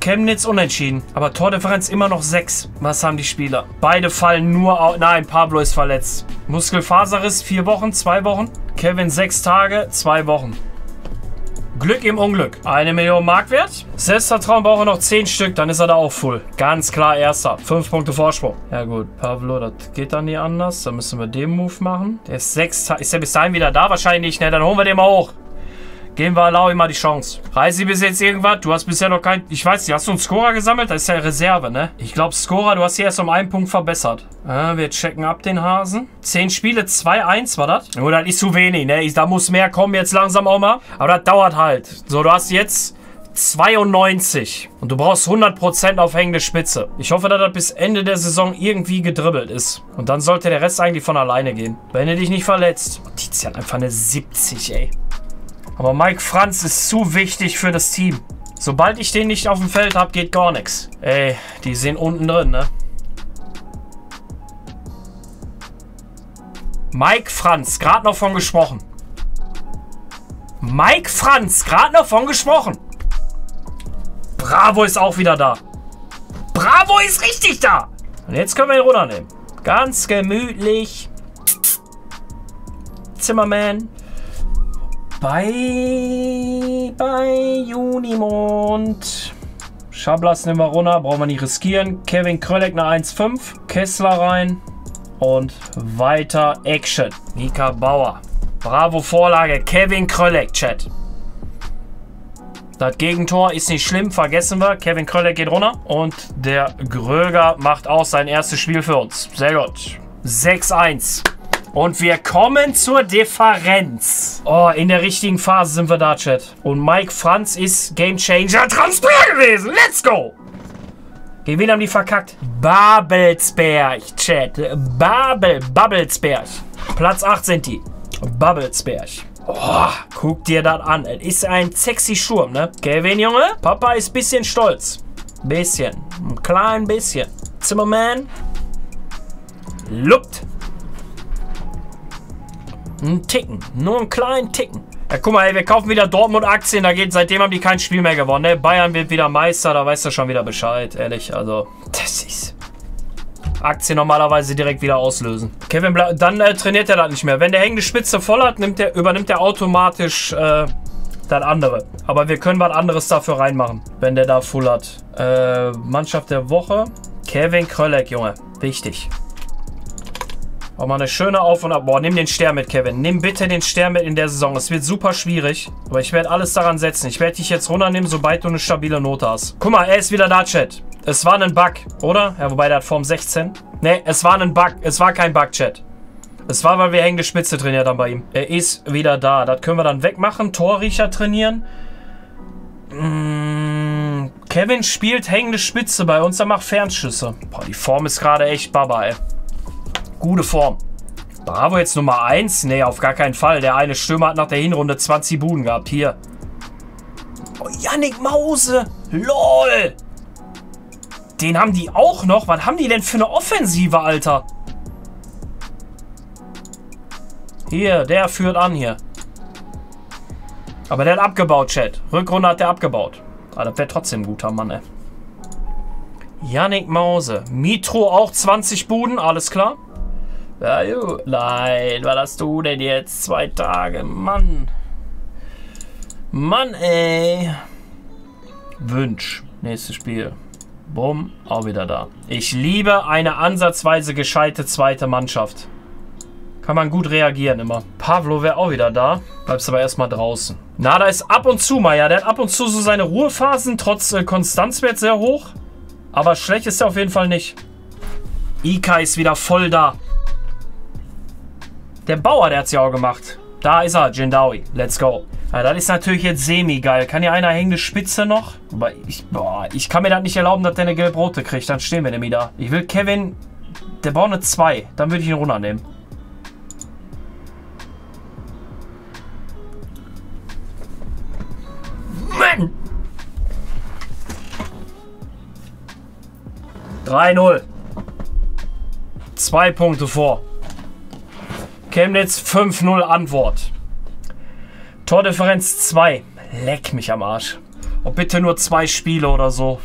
Chemnitz unentschieden, aber Tordifferenz immer noch 6. Was haben die Spieler? Beide fallen nur aus. Nein, Pablo ist verletzt. Muskelfaserriss 4 Wochen, 2 Wogen. Kevin 6 Tage, 2 Wochen. Glück im Unglück. 1 Million Mark wert. Selbstvertrauen brauchen wir noch 10 Stück, dann ist er da auch voll. Ganz klar erster. 5 Punkte Vorsprung. Ja gut, Pablo, das geht dann nicht anders. Dann müssen wir den Move machen. Der ist 6 Tage. Ist der bis dahin wieder da? Wahrscheinlich nicht, ne? Dann holen wir den mal hoch. Geben wir Alaui mal die Chance. Reisi bis jetzt irgendwas? Du hast bisher noch kein... Ich weiß nicht, hast du einen Scorer gesammelt? Das ist ja Reserve, ne? Ich glaube, Scorer, du hast hier erst um 1 Punkt verbessert. Wir checken ab den Hasen. 10 Spiele, 2-1 war das. Nur das ist zu wenig, ne? Da muss mehr kommen jetzt langsam auch mal. Aber das dauert halt. So, du hast jetzt 92. Und du brauchst 100% auf hängende Spitze. Ich hoffe, dass das bis Ende der Saison irgendwie gedribbelt ist. Und dann sollte der Rest eigentlich von alleine gehen. Wenn du dich nicht verletzt. Oh, Tizian, einfach eine 70, ey. Aber Mike Franz ist zu wichtig für das Team. Sobald ich den nicht auf dem Feld habe, geht gar nichts. Ey, die sind unten drin, ne? Mike Franz, gerade noch von gesprochen. Mike Franz, gerade noch von gesprochen. Bravo ist auch wieder da. Bravo ist richtig da. Und jetzt können wir ihn runternehmen. Ganz gemütlich. Zimmermann. Bei Junimond. Schablas nehmen wir runter, brauchen wir nicht riskieren. Kevin Krölleck eine 1,5. Kessler rein. Und weiter Action. Nika Bauer. Bravo Vorlage. Kevin Krölleck, Chat. Das Gegentor ist nicht schlimm, vergessen wir. Kevin Krölleck geht runter. Und der Gröger macht auch sein erstes Spiel für uns. Sehr gut. 6-1. Und wir kommen zur Differenz. Oh, in der richtigen Phase sind wir da, Chat. Und Mike Franz ist Gamechanger-Transfer gewesen. Let's go. Gegen wen haben die verkackt? Babelsberg, Chat. Babelsberg. Platz 8 sind die. Babelsberg. Oh, guck dir das an. Es ist ein sexy Schurm, ne? Kevin, Junge? Papa ist ein bisschen stolz. Bisschen. Ein klein bisschen. Zimmerman. Lupt. Ein Ticken. Nur einen kleinen Ticken. Ja, guck mal, ey, wir kaufen wieder Dortmund-Aktien. Da geht, seitdem haben die kein Spiel mehr gewonnen. Ne? Bayern wird wieder Meister. Da weißt du schon wieder Bescheid. Ehrlich, also. Das ist... Aktien normalerweise direkt wieder auslösen. Kevin, dann trainiert er das nicht mehr. Wenn der hängende Spitze voll hat, übernimmt er automatisch das andere. Aber wir können was anderes dafür reinmachen, wenn der da full hat. Mannschaft der Woche. Kevin Krölleck, Junge. Wichtig. Auch mal eine schöne Auf- und Ab. Boah, nimm den Stern mit, Kevin. Nimm bitte den Stern mit in der Saison. Es wird super schwierig. Aber ich werde alles daran setzen. Ich werde dich jetzt runternehmen, sobald du eine stabile Note hast. Guck mal, er ist wieder da, Chat. Es war ein Bug, oder? Ja, wobei, der hat Form 16. Ne, es war ein Bug. Es war kein Bug, Chat. Es war, weil wir hängende Spitze trainiert haben bei ihm. Er ist wieder da. Das können wir dann wegmachen. Torriecher trainieren. Kevin spielt hängende Spitze bei uns. Er macht Fernschüsse. Boah, die Form ist gerade echt Baba, ey. Gute Form. Bravo jetzt Nummer 1. Ne, auf gar keinen Fall. Der eine Stürmer hat nach der Hinrunde 20 Buden gehabt. Hier. Oh, Yannick Mause. LOL. Den haben die auch noch. Was haben die denn für eine Offensive, Alter? Hier, der führt an hier. Aber der hat abgebaut, Chat. Rückrunde hat der abgebaut. Aber das wäre trotzdem ein guter Mann, ey. Yannick Mause. Mitro auch 20 Buden, alles klar. Ja, jo. Nein, was hast du denn jetzt? 2 Tage, Mann. Mann, ey. Wünsch. Nächstes Spiel. Bumm, auch wieder da. Ich liebe eine ansatzweise gescheite zweite Mannschaft. Kann man gut reagieren immer. Pavlo wäre auch wieder da. Bleibst aber erstmal draußen. Na, da ist ab und zu mal, ja. Der hat ab und zu so seine Ruhephasen, trotz Konstanzwert sehr hoch. Aber schlecht ist er auf jeden Fall nicht. Iker ist wieder voll da. Der Bauer, der hat es ja auch gemacht. Da ist er, Jindaoui. Let's go. Ja, das ist natürlich jetzt semi-geil. Kann hier einer hängende Spitze noch? Aber ich kann mir das nicht erlauben, dass der eine gelb-rote kriegt. Dann stehen wir nämlich da. Ich will Kevin... Der braucht eine 2. Dann würde ich ihn runternehmen. Mann! 3-0. 2 Punkte vor. Chemnitz 5-0 Antwort. Tordifferenz 2. Leck mich am Arsch. Oh, bitte nur 2 Spiele oder so.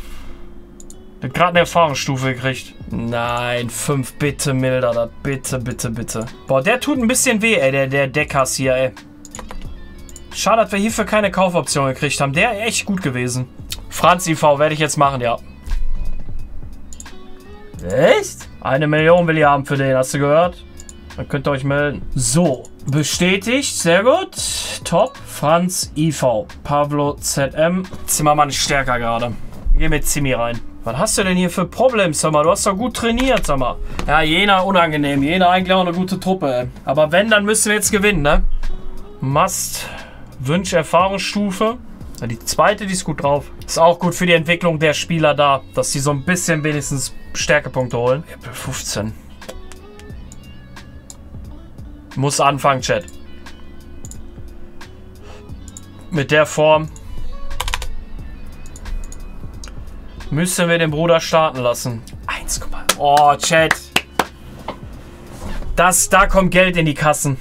Ich hab gerade eine Erfahrungsstufe gekriegt. Nein, 5. Bitte milder das. Bitte, bitte, bitte. Boah, der tut ein bisschen weh, ey. Der Deckers hier, ey. Schade, dass wir hierfür keine Kaufoption gekriegt haben. Der ist echt gut gewesen. Franz IV werde ich jetzt machen, ja. Echt? 1 Million will ihr haben für den, hast du gehört? Dann könnt ihr euch melden. So, bestätigt, sehr gut. Top, Franz IV, Pavlo ZM. Zimmermann ist stärker gerade. Geh mit Zimmi rein. Was hast du denn hier für Probleme, sag mal? Du hast doch gut trainiert, sag mal. Ja, Jena unangenehm. Jena eigentlich auch eine gute Truppe, ey. Aber wenn, dann müssen wir jetzt gewinnen, ne? Must, Wünsch, Erfahrungsstufe. Ja, die zweite, die ist gut drauf. Ist auch gut für die Entwicklung der Spieler da, dass die so ein bisschen wenigstens Stärkepunkte holen. Apple 15. Muss anfangen, Chat. Mit der Form müssen wir den Bruder starten lassen. 1, oh, Chat. Da kommt Geld in die Kassen.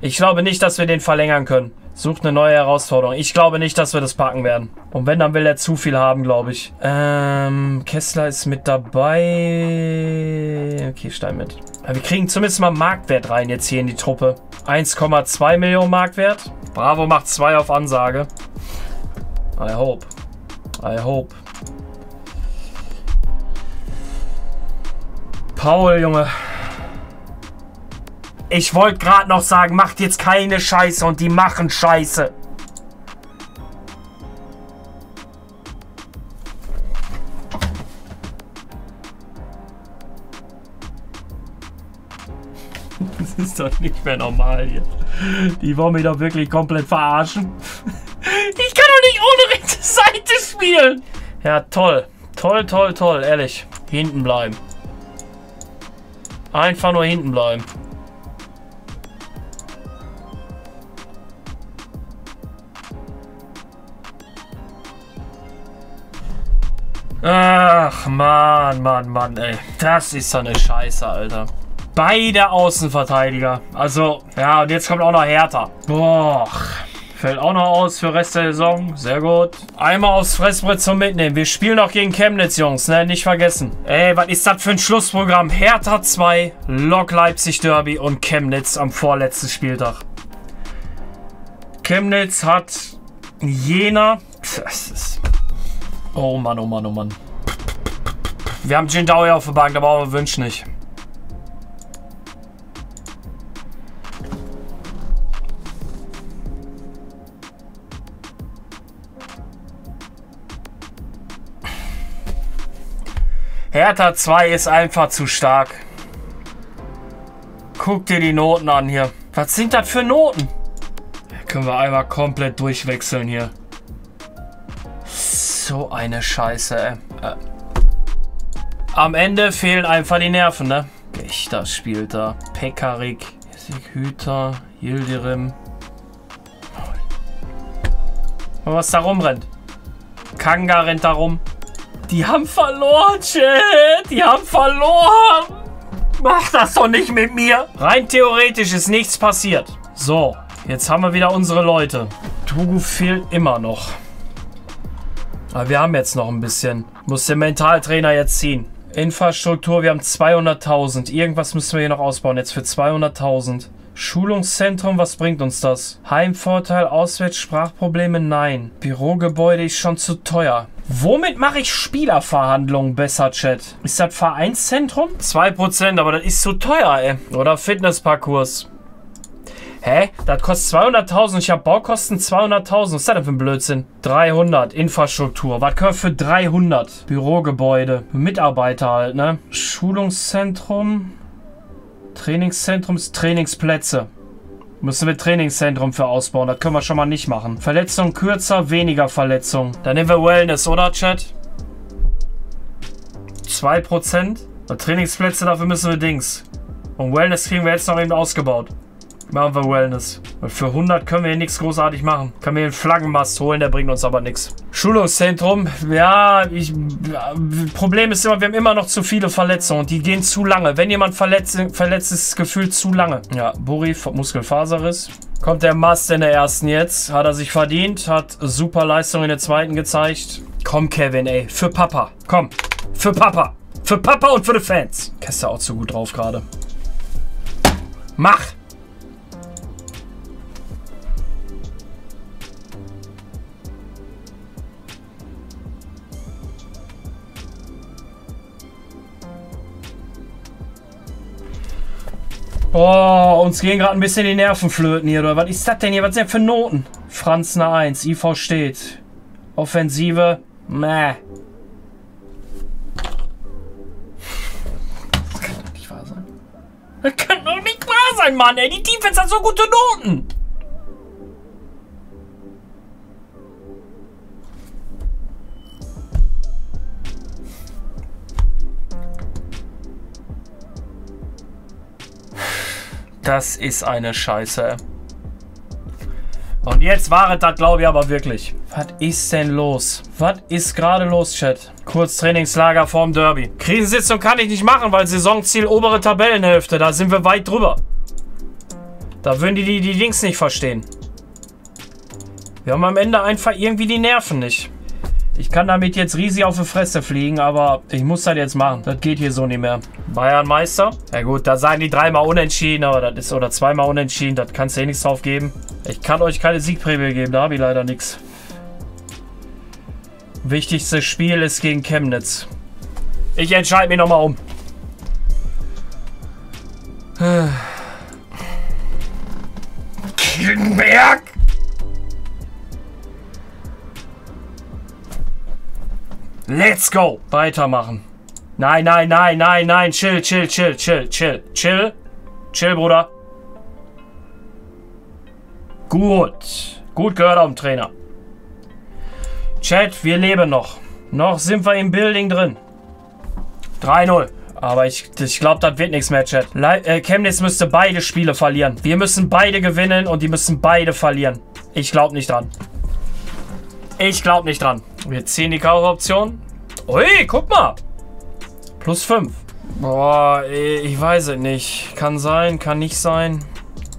Ich glaube nicht, dass wir den verlängern können. Sucht eine neue Herausforderung. Ich glaube nicht, dass wir das packen werden. Und wenn, dann will er zu viel haben, glaube ich. Kessler ist mit dabei. Okay, Stein mit. Aber wir kriegen zumindest mal Marktwert rein jetzt hier in die Truppe. 1,2 Millionen Marktwert. Bravo macht 2 auf Ansage. I hope. I hope. Paul, Junge. Ich wollte gerade noch sagen, macht jetzt keine Scheiße und die machen Scheiße. Das ist doch nicht mehr normal hier. Die wollen mich doch wirklich komplett verarschen. Ich kann doch nicht ohne rechte Seite spielen. Ja, toll. Toll, toll, toll, ehrlich. Hinten bleiben. Einfach nur hinten bleiben. Ach, Mann, Mann, Mann, ey. Das ist so eine Scheiße, Alter. Beide Außenverteidiger. Also, ja, und jetzt kommt auch noch Hertha. Boah. Fällt auch noch aus für den Rest der Saison. Sehr gut. Einmal aufs Fressbrett zum Mitnehmen. Wir spielen noch gegen Chemnitz, Jungs. Ne, nicht vergessen. Ey, was ist das für ein Schlussprogramm? Hertha 2, Lok Leipzig Derby und Chemnitz am vorletzten Spieltag. Chemnitz hat Jena. Das ist... Oh Mann, oh Mann, oh Mann. Wir haben Jindaoui auf der Bank, da brauchen wir Wünsch nicht. Hertha 2 ist einfach zu stark. Guck dir die Noten an hier. Was sind das für Noten? Da können wir einmal komplett durchwechseln hier. So eine Scheiße, ey. Am Ende fehlen einfach die Nerven, ne? Gechter spielt da. Pekarik, Hüter, Yildirim. Was da rumrennt. Kanga rennt da rum. Die haben verloren, shit. Die haben verloren. Mach das doch nicht mit mir. Rein theoretisch ist nichts passiert. So, jetzt haben wir wieder unsere Leute. Tuglu fehlt immer noch. Aber wir haben jetzt noch ein bisschen. Muss der Mentaltrainer jetzt ziehen. Infrastruktur, wir haben 200.000. Irgendwas müssen wir hier noch ausbauen. Jetzt für 200.000. Schulungszentrum, was bringt uns das? Heimvorteil, auswärts, Sprachprobleme, nein. Bürogebäude ist schon zu teuer. Womit mache ich Spielerverhandlungen besser, Chat? Ist das Vereinszentrum? 2%, aber das ist zu teuer, ey. Oder Fitnessparcours. Hä? Das kostet 200.000. Ich habe Baukosten 200.000. Was ist das denn für ein Blödsinn? 300. Infrastruktur. Was können wir für 300? Bürogebäude. Mitarbeiter halt, ne? Schulungszentrum. Trainingszentrums. Trainingsplätze. Müssen wir Trainingszentrum für ausbauen. Das können wir schon mal nicht machen. Verletzung kürzer, weniger Verletzung. Dann nehmen wir Wellness, oder, Chat? 2%. Und Trainingsplätze, dafür müssen wir Dings. Und Wellness kriegen wir jetzt noch eben ausgebaut. Machen wir Wellness. Und für 100 können wir hier nichts großartig machen. Kann mir den Flaggenmast holen, der bringt uns aber nichts. Schulungszentrum. Ja, Problem ist immer, wir haben immer noch zu viele Verletzungen. Und die gehen zu lange. Wenn jemand verletzt ist das Gefühl zu lange. Ja, Buri, Muskelfaserriss. Kommt der Mast in der ersten jetzt. Hat er sich verdient. Hat super Leistung in der zweiten gezeigt. Komm, Kevin, ey. Für Papa. Komm. Für Papa. Für Papa und für die Fans. Kessler auch zu gut drauf gerade. Mach! Oh, uns gehen gerade ein bisschen die Nervenflöten hier, oder? Was ist das denn hier? Was sind denn für Noten? Franz eine 1, IV steht. Offensive, meh. Das kann doch nicht wahr sein. Das kann doch nicht wahr sein, Mann, ey. Die Defense hat so gute Noten. Das ist eine Scheiße. Und jetzt waret das, glaube ich, aber wirklich. Was ist denn los? Was ist gerade los, Chat? Kurz Trainingslager vorm Derby. Krisensitzung kann ich nicht machen, weil Saisonziel obere Tabellenhälfte. Da sind wir weit drüber. Da würden die Dings nicht verstehen. Wir haben am Ende einfach irgendwie die Nerven nicht. Ich kann damit jetzt riesig auf die Fresse fliegen, aber ich muss das jetzt machen. Das geht hier so nicht mehr. Bayern Meister. Ja gut, da sagen die dreimal unentschieden, aber das ist oder zweimal unentschieden. Das kannst du eh nichts drauf geben. Ich kann euch keine Siegprämie geben, da habe ich leider nichts. Wichtigstes Spiel ist gegen Chemnitz. Ich entscheide mich nochmal um. Kirchenberg! Let's go! Weitermachen. Nein, nein, nein, nein, nein. Chill, chill, chill, chill, chill, chill. Chill, Bruder. Gut. Gut gehört auf dem Trainer. Chat, wir leben noch. Noch sind wir im Building drin. 3-0. Aber ich glaube, das wird nichts mehr, Chat. Chemnitz müsste beide Spiele verlieren. Wir müssen beide gewinnen und die müssen beide verlieren. Ich glaube nicht dran. Ich glaube nicht dran. Wir ziehen die Kaufoption. Ui, guck mal. Plus 5. Boah, ich weiß es nicht. Kann sein, kann nicht sein.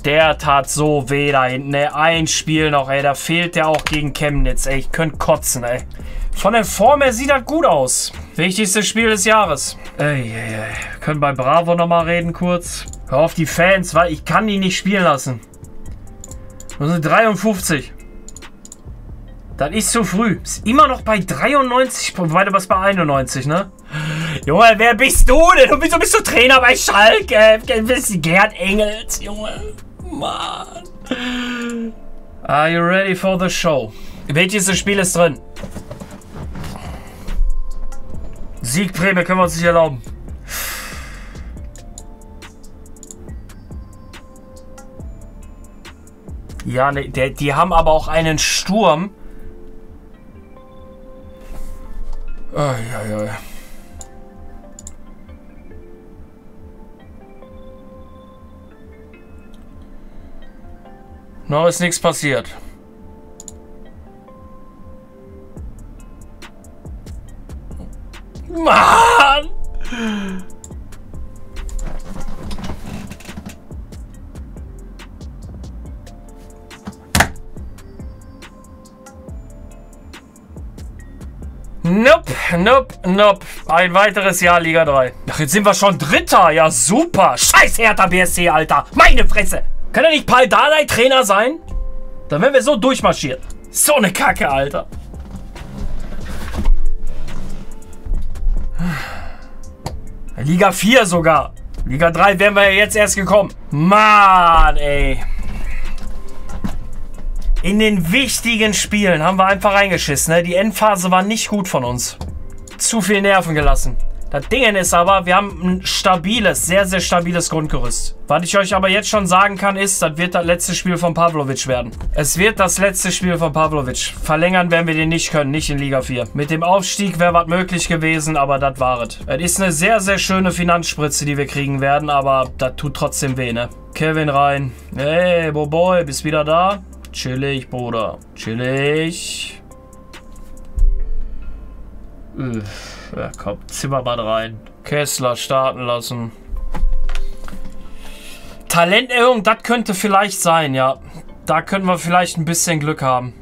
Der tat so weh da hinten, ey. Ein Spiel noch, ey. Da fehlt der auch gegen Chemnitz, ey. Ich könnte kotzen, ey. Von der Form her sieht das gut aus. Wichtigstes Spiel des Jahres. Wir können bei Bravo nochmal reden kurz. Hör auf die Fans, weil ich kann die nicht spielen lassen. Das sind 53. Das ist zu früh. Ist immer noch bei 93, wobei du warst bei 91, ne? Junge, wer bist du denn? Wieso bist du Trainer bei Schalke? Gerd Engels, Junge. Mann. Are you ready for the show? Welches Spiel ist drin? Siegprämie können wir uns nicht erlauben. Ja, ne, die haben aber auch einen Sturm. Oh, ja, ja. Noch ist nichts passiert. Mann! Nope, nope, nope. Ein weiteres Jahr Liga 3. Ach, jetzt sind wir schon Dritter. Ja, super. Scheiß Hertha BSC, Alter. Meine Fresse. Kann er nicht Pal Dardai Trainer sein? Dann wären wir so durchmarschiert. So eine Kacke, Alter. Liga 4 sogar. Liga 3 wären wir ja jetzt erst gekommen. Mann, ey. In den wichtigen Spielen haben wir einfach reingeschissen. Ne? Die Endphase war nicht gut von uns. Zu viel Nerven gelassen. Das Ding ist aber, wir haben ein stabiles, sehr, sehr stabiles Grundgerüst. Was ich euch aber jetzt schon sagen kann, ist, das wird das letzte Spiel von Pavlovic werden. Es wird das letzte Spiel von Pavlovic. Verlängern werden wir den nicht können, nicht in Liga 4. Mit dem Aufstieg wäre was möglich gewesen, aber das war es. Es ist eine sehr, sehr schöne Finanzspritze, die wir kriegen werden, aber das tut trotzdem weh, ne? Kevin rein. Hey, Boboy, bist wieder da? Chillig, Bruder. Chillig. Ja, komm, Zimmermann rein. Kessler starten lassen. Talenterhöhung, das könnte vielleicht sein, ja. Da könnten wir vielleicht ein bisschen Glück haben.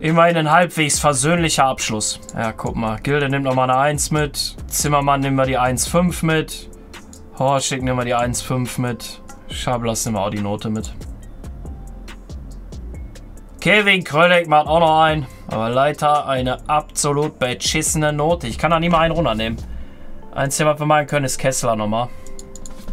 Immerhin ein halbwegs versöhnlicher Abschluss. Ja, guck mal. Gilde nimmt nochmal eine 1 mit. Zimmermann nehmen wir die 1,5 mit. Horschig nehmen wir die 1,5 mit. Schablas nehmen wir auch die Note mit. Kevin Krölleck macht auch noch einen. Aber leider eine absolut beschissene Note. Ich kann da nie mal einen runternehmen. Einzige, was wir machen können, ist Kessler nochmal.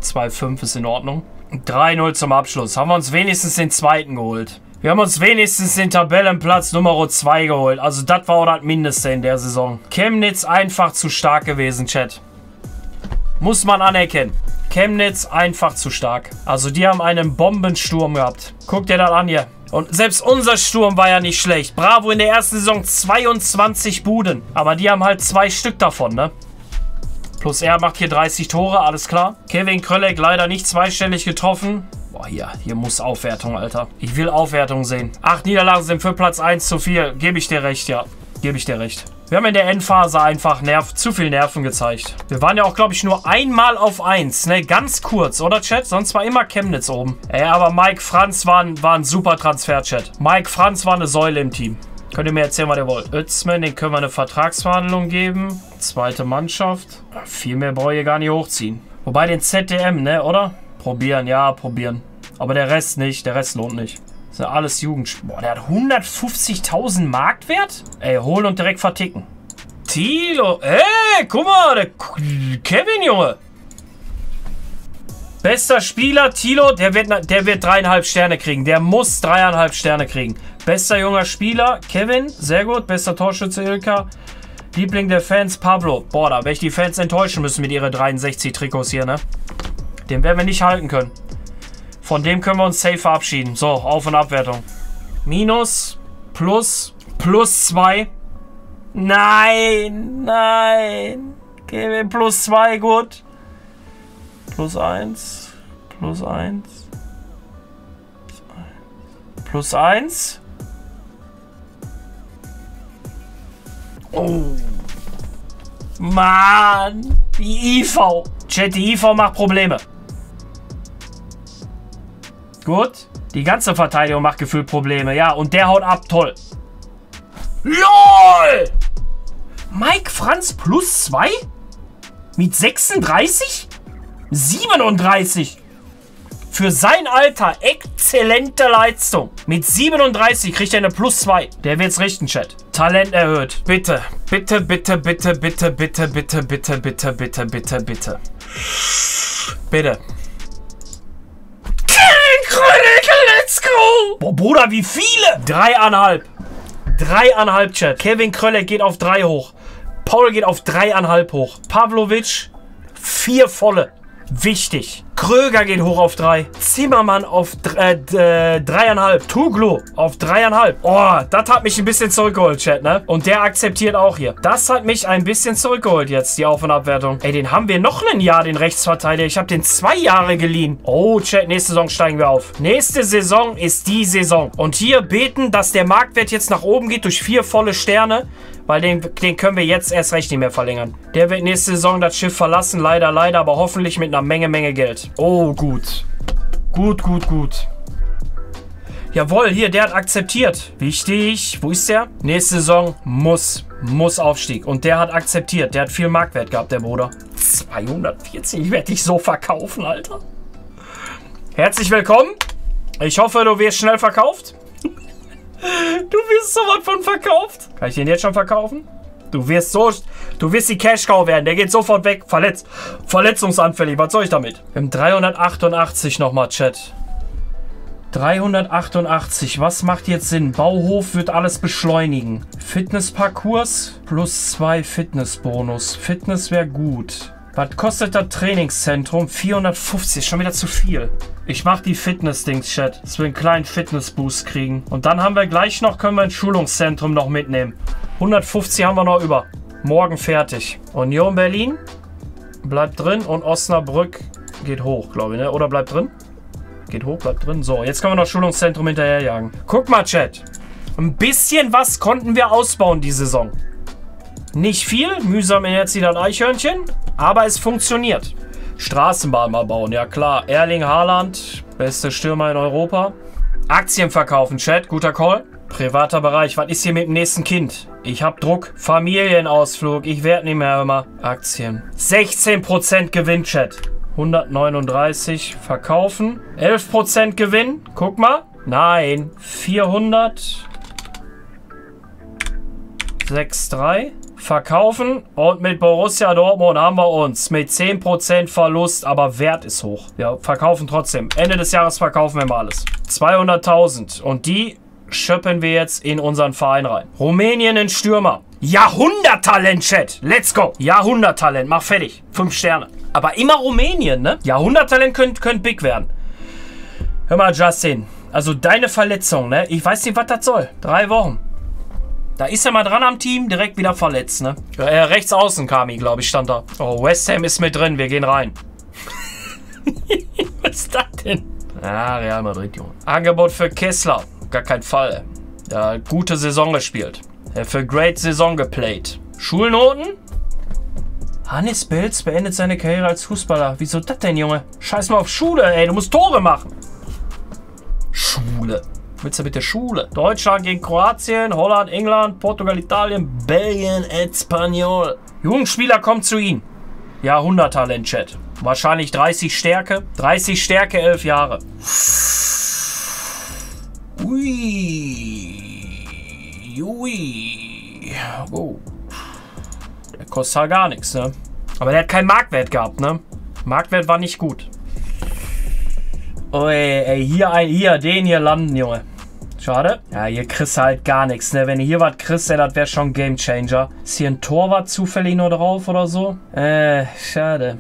2,5 ist in Ordnung. 3-0 zum Abschluss. Haben wir uns wenigstens den zweiten geholt. Wir haben uns wenigstens den Tabellenplatz Nummer 2 geholt. Also das war auch das Mindeste in der Saison. Chemnitz einfach zu stark gewesen, Chat. Muss man anerkennen. Chemnitz einfach zu stark. Also die haben einen Bombensturm gehabt. Guck dir das an hier. Und selbst unser Sturm war ja nicht schlecht. Bravo in der ersten Saison 22 Buden. Aber die haben halt 2 Stück davon, ne? Plus er macht hier 30 Tore, alles klar. Kevin Krölleck leider nicht zweistellig getroffen. Oh, hier muss Aufwertung, Alter. Ich will Aufwertung sehen. 8 Niederlagen sind für Platz 1 zu 4. Gebe ich dir recht, ja. Gebe ich dir recht. Wir haben in der Endphase einfach zu viel Nerven gezeigt. Wir waren ja auch, glaube ich, nur einmal auf 1. Ne, ganz kurz, oder, Chat? Sonst war immer Chemnitz oben. Ey, aber Mike Franz war ein super Transfer, Chat. Mike Franz war eine Säule im Team. Könnt ihr mir erzählen, was ihr wollt. Özmen, den können wir eine Vertragsverhandlung geben. Zweite Mannschaft. Viel mehr brauche ich gar nicht hochziehen. Wobei den ZDM, ne, oder? Probieren, ja, probieren. Aber der Rest nicht, der Rest lohnt nicht. Das ist ja alles Jugendspiel. Boah, der hat 150.000 Marktwert? Ey, holen und direkt verticken. Thilo, ey, guck mal, der Kevin, Junge. Bester Spieler, Thilo, der wird 3,5 Sterne kriegen. Der muss 3,5 Sterne kriegen. Bester junger Spieler, Kevin, sehr gut. Bester Torschütze, Ilka. Liebling der Fans, Pablo. Boah, da werde ich die Fans enttäuschen müssen mit ihren 63 Trikots hier, ne? Den werden wir nicht halten können. Von dem können wir uns safe verabschieden. So, Auf- und Abwertung. Minus, plus 2. Nein, nein. Gehen wir plus 2, gut. Plus 1, plus 1. Plus 1. Oh. Mann. Die IV. Chat, die IV macht Probleme. Gut. Die ganze Verteidigung macht gefühlt Probleme. Ja, und der haut ab. Toll. LOL. Mike Franz plus 2? Mit 36? 37. Für sein Alter exzellente Leistung. Mit 37 kriegt er eine plus 2. Der wird's richten, Chat. Talent erhöht. Bitte. Bitte, bitte, bitte, bitte, bitte, bitte, bitte, bitte, bitte, bitte, bitte. Bitte. Kevin Krölleck, let's go! Boah, Bruder, wie viele? 3,5. 3,5, Chat. Kevin Krölleck geht auf 3 hoch. Paul geht auf 3,5 hoch. Pavlovic, 4 volle. Wichtig. Kröger geht hoch auf 3. Zimmermann auf 3,5. Tuglu auf 3,5. Oh, das hat mich ein bisschen zurückgeholt, Chat, ne? Und der akzeptiert auch hier. Das hat mich ein bisschen zurückgeholt jetzt, die Auf- und Abwertung. Ey, den haben wir noch ein Jahr, den Rechtsverteidiger. Ich habe den 2 Jahre geliehen. Oh, Chat, nächste Saison steigen wir auf. Nächste Saison ist die Saison. Und hier beten, dass der Marktwert jetzt nach oben geht durch 4 volle Sterne. Weil den können wir jetzt erst recht nicht mehr verlängern. Der wird nächste Saison das Schiff verlassen. Leider, leider, aber hoffentlich mit einer Menge Geld. Oh, gut. Gut. Jawohl, hier, der hat akzeptiert. Wichtig. Wo ist der? Nächste Saison muss Aufstieg. Und der hat akzeptiert. Der hat viel Marktwert gehabt, der Bruder. 240, ich werde dich so verkaufen, Alter. Herzlich willkommen. Ich hoffe, du wirst schnell verkauft. Du wirst sowas von verkauft. Kann ich den jetzt schon verkaufen? Du wirst die Cash-Cow werden. Der geht sofort weg. Verletzungsanfällig. Was soll ich damit? Wir haben 388 nochmal, Chat. 388. Was macht jetzt Sinn? Bauhof wird alles beschleunigen. Fitnessparcours plus 2 Fitnessbonus. Fitness wäre gut. Was kostet das Trainingszentrum? 450. Schon wieder zu viel. Ich mache die Fitness-Dings, Chat. Dass wir einen kleinen Fitness-Boost kriegen. Und dann haben wir gleich noch, können wir ein Schulungszentrum noch mitnehmen. 150 haben wir noch über. Morgen fertig. Union Berlin bleibt drin und Osnabrück geht hoch, glaube ich, ne? Oder bleibt drin? Geht hoch, bleibt drin. So, jetzt können wir noch Schulungszentrum hinterherjagen. Guck mal, Chat. Ein bisschen was konnten wir ausbauen die Saison. Nicht viel. Mühsam jetzt wieder ein Eichhörnchen. Aber es funktioniert. Straßenbahn mal bauen, ja klar. Erling Haaland, beste Stürmer in Europa. Aktien verkaufen, Chat, guter Call. Privater Bereich, was ist hier mit dem nächsten Kind? Ich hab Druck. Familienausflug, ich werd nicht mehr immer. Aktien. 16% Gewinn, Chat. 139 verkaufen. 11% Gewinn, guck mal. Nein, 400. 6,3. Verkaufen und mit Borussia Dortmund haben wir uns mit 10% Verlust, aber Wert ist hoch. Ja, verkaufen trotzdem. Ende des Jahres verkaufen wir mal alles. 200.000 und die schöppen wir jetzt in unseren Verein rein. Rumänien in Stürmer. Jahrhunderttalent, Chat. Let's go. Jahrhunderttalent, mach fertig. 5 Sterne. Aber immer Rumänien, ne? Jahrhunderttalent könnt big werden. Hör mal, Justin. Also deine Verletzung, ne? Ich weiß nicht, was das soll. 3 Wochen. Da ist er mal dran am Team, direkt wieder verletzt, ne? Rechts außen kam ich, glaube ich, stand da. Oh, West Ham ist mit drin, wir gehen rein. Was ist das denn? Ah, Real Madrid, Junge. Angebot für Kessler, gar kein Fall. Ja, gute Saison gespielt. Für Great Saison geplayt. Schulnoten? Hannes Belz beendet seine Karriere als Fußballer. Wieso das denn, Junge? Scheiß mal auf Schule, ey, du musst Tore machen. Schule. Willst du bitte Schule? Deutschland gegen Kroatien, Holland, England, Portugal, Italien, Belgien, Espanyol. Jugendspieler kommt zu ihm. Jahrhunderttalent, Chat. Wahrscheinlich 30 Stärke. 30 Stärke, 11 Jahre. Ui. Ui. Oh. Der kostet halt gar nichts, ne? Aber der hat keinen Marktwert gehabt, ne? Marktwert war nicht gut. Oh, ey, hier den hier landen, Junge. Schade. Ja, hier kriegst du halt gar nichts, ne? Wenn du hier was kriegst, das wäre schon ein Gamechanger. Ist hier ein Torwart zufällig nur drauf oder so? Schade.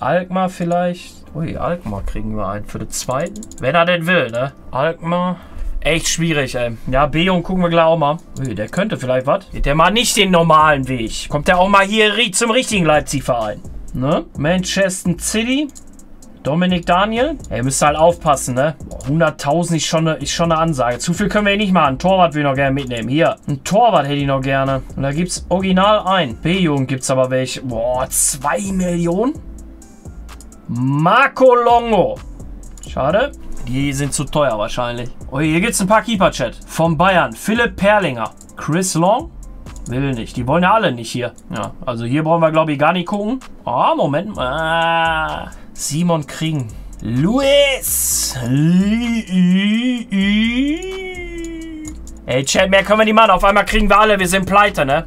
Alkmaar vielleicht? Ui, Alkmaar kriegen wir einen für den zweiten. Wenn er denn will, ne? Alkmaar. Echt schwierig, ey. Ja, Bejung gucken wir gleich auch mal. Ui, der könnte vielleicht was. Geht der mal nicht den normalen Weg. Kommt der auch mal hier zum richtigen Leipzig-Verein. Ne? Manchester City. Dominik Daniel. Ey, müsst halt aufpassen, ne? 100.000 ist schon eine Ansage. Zu viel können wir hier nicht machen. Ein Torwart will ich noch gerne mitnehmen. Hier, ein Torwart hätte ich noch gerne. Und da gibt's original ein. B-Jugend gibt's aber welche. Boah, 2 Millionen? Marco Longo. Schade. Die sind zu teuer wahrscheinlich. Oh, hier gibt's ein paar Keeper-Chat. Vom Bayern. Philipp Perlinger. Chris Long. Will nicht. Die wollen ja alle nicht hier. Ja, also hier brauchen wir, glaube ich, gar nicht gucken. Ah, oh, Moment mal. Simon Kriegen. Luis! Ey, Chat, mehr können wir nicht machen. Auf einmal kriegen wir alle. Wir sind pleite, ne?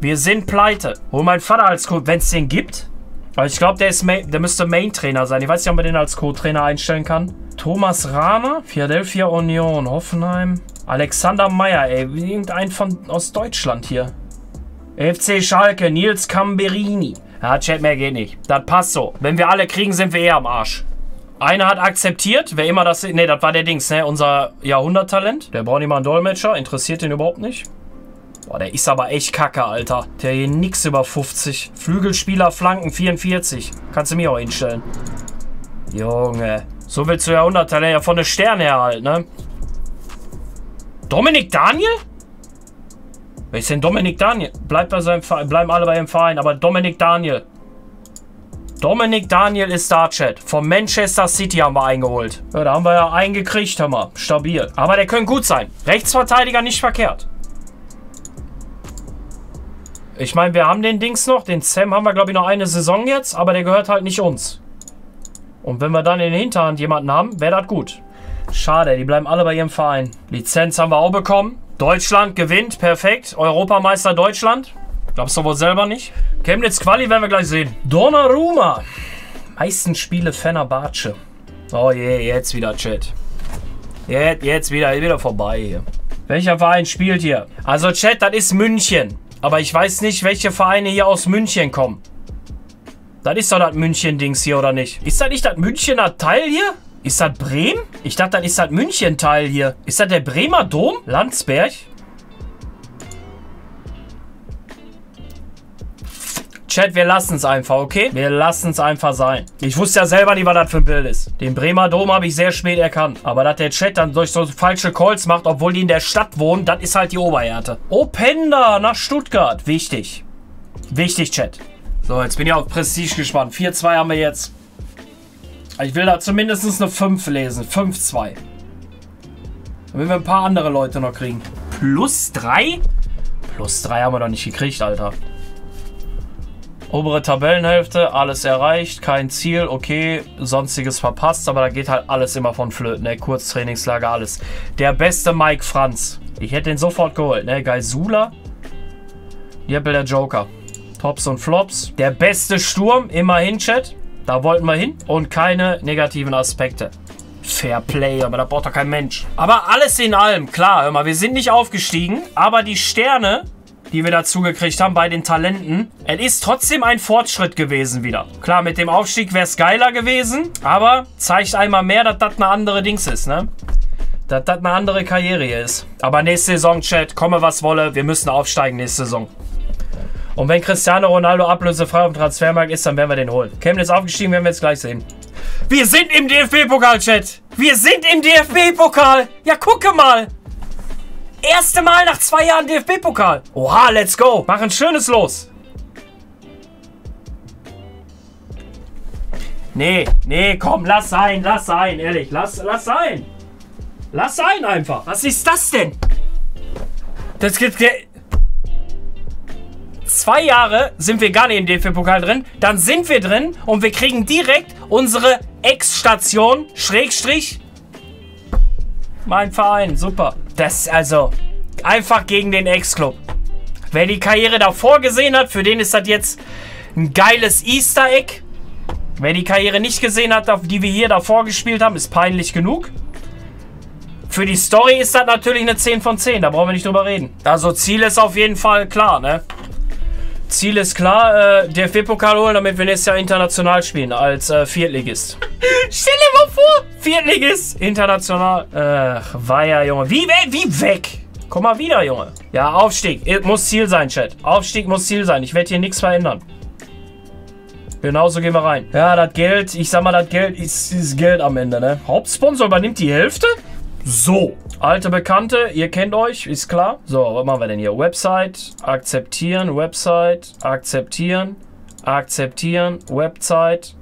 Wir sind pleite. Hol mein Vater als Coach, wenn es den gibt. Weil ich glaube, der müsste Main-Trainer sein. Ich weiß nicht, ob man den als Co-Trainer einstellen kann. Thomas Rahmer, Philadelphia Union, Hoffenheim. Alexander Meyer, ey. Irgendein aus Deutschland hier. FC Schalke, Nils Camberini. Ja, Chat, mehr geht nicht. Das passt so. Wenn wir alle kriegen, sind wir eher am Arsch. Einer hat akzeptiert, wer immer das... Ne, das war der Dings, ne? Unser Jahrhunderttalent. Der braucht nicht mal einen Dolmetscher, interessiert den überhaupt nicht. Boah, der ist aber echt kacke, Alter. Der hier nix über 50. Flügelspieler, Flanken, 44. Kannst du mir auch hinstellen. Junge. So willst du Jahrhunderttalent ja von den Sternen her halt, ne? Dominik Daniel? Wer ist denn Dominik Daniel? Bleibt bei seinem Verein, bleiben alle bei dem Verein, aber Dominik Daniel. Dominik Daniel ist da, Chat. Von Manchester City haben wir eingeholt. Ja, da haben wir ja eingekriegt, haben wir. Stabil. Aber der könnte gut sein. Rechtsverteidiger nicht verkehrt. Ich meine, wir haben den Dings noch. Den Sam haben wir, glaube ich, noch eine Saison jetzt, aber der gehört halt nicht uns. Und wenn wir dann in der Hinterhand jemanden haben, wäre das gut. Schade, die bleiben alle bei ihrem Verein. Lizenz haben wir auch bekommen. Deutschland gewinnt, perfekt. Europameister Deutschland. Glaubst du wohl selber nicht? Chemnitz Quali werden wir gleich sehen. Donnarumma. Meisten Spiele Fenerbahce. Oh je, jetzt wieder, Chat. Jetzt wieder vorbei hier. Welcher Verein spielt hier? Also, Chat, das ist München. Aber ich weiß nicht, welche Vereine hier aus München kommen. Das ist doch das München-Dings hier, oder nicht? Ist das nicht das Münchner Teil hier? Ist das Bremen? Ich dachte, dann ist das München-Teil hier. Ist das der Bremer Dom? Landsberg? Chat, wir lassen es einfach, okay? Wir lassen es einfach sein. Ich wusste ja selber nicht, was das für ein Bild ist. Den Bremer Dom habe ich sehr spät erkannt. Aber dass der Chat dann durch so falsche Calls macht, obwohl die in der Stadt wohnen, das ist halt die Oberhärte. Openda nach Stuttgart. Wichtig. Wichtig, Chat. So, jetzt bin ich auf Prestige gespannt. 4-2 haben wir jetzt. Ich will da zumindest eine 5 lesen. 5-2. Damit wir ein paar andere Leute noch kriegen. Plus 3? Plus 3 haben wir noch nicht gekriegt, Alter. Obere Tabellenhälfte, alles erreicht, kein Ziel, okay, sonstiges verpasst, aber da geht halt alles immer von flöten, ne? Kurztrainingslager, alles. Der beste Mike Franz. Ich hätte den sofort geholt, ne? Geisula. Jeppel der Joker. Tops und Flops. Der beste Sturm, immerhin, Chat. Da wollten wir hin und keine negativen Aspekte. Fair Play, aber da braucht doch kein Mensch. Aber alles in allem, klar, hör mal, wir sind nicht aufgestiegen, aber die Sterne, die wir dazu gekriegt haben bei den Talenten, es ist trotzdem ein Fortschritt gewesen wieder. Klar, mit dem Aufstieg wäre es geiler gewesen, aber zeigt einmal mehr, dass das eine andere Dings ist, ne? Dass das eine andere Karriere hier ist. Aber nächste Saison, Chat, komme was wolle, wir müssen aufsteigen nächste Saison. Und wenn Cristiano Ronaldo ablösefrei auf dem Transfermarkt ist, dann werden wir den holen. Chemnitz aufgestiegen, werden wir jetzt gleich sehen. Wir sind im DFB-Pokal, Chat. Wir sind im DFB-Pokal. Ja, gucke mal. Erste Mal nach 2 Jahren DFB-Pokal. Oha, let's go. Mach ein schönes Los. Nee, komm, lass sein, ehrlich. Lass sein. Lass sein einfach. Was ist das denn? Das gibt... 2 Jahre sind wir gar nicht im DFB-Pokal drin. Dann sind wir drin und wir kriegen direkt unsere Ex-Station, Schrägstrich, mein Verein. Super. Das ist also einfach gegen den Ex-Club. Wer die Karriere davor gesehen hat, für den ist das jetzt ein geiles Easter Egg. Wer die Karriere nicht gesehen hat, die wir hier davor gespielt haben, ist peinlich genug. Für die Story ist das natürlich eine 10 von 10. Da brauchen wir nicht drüber reden. Also Ziel ist auf jeden Fall klar, ne? Ziel ist klar, DFB-Pokal holen, damit wir nächstes Jahr international spielen als Viertligist. Stell dir mal vor, Viertligist, international. Ach, weia, Junge. Wie weg? Komm mal wieder, Junge. Ja, Aufstieg muss Ziel sein, Chat. Aufstieg muss Ziel sein. Ich werde hier nichts verändern. Genauso gehen wir rein. Ja, das Geld, ich sag mal, das Geld ist Geld am Ende, ne? Hauptsponsor übernimmt die Hälfte? So, alte Bekannte, ihr kennt euch, ist klar. So, was machen wir denn hier? Website, akzeptieren, Website, Website.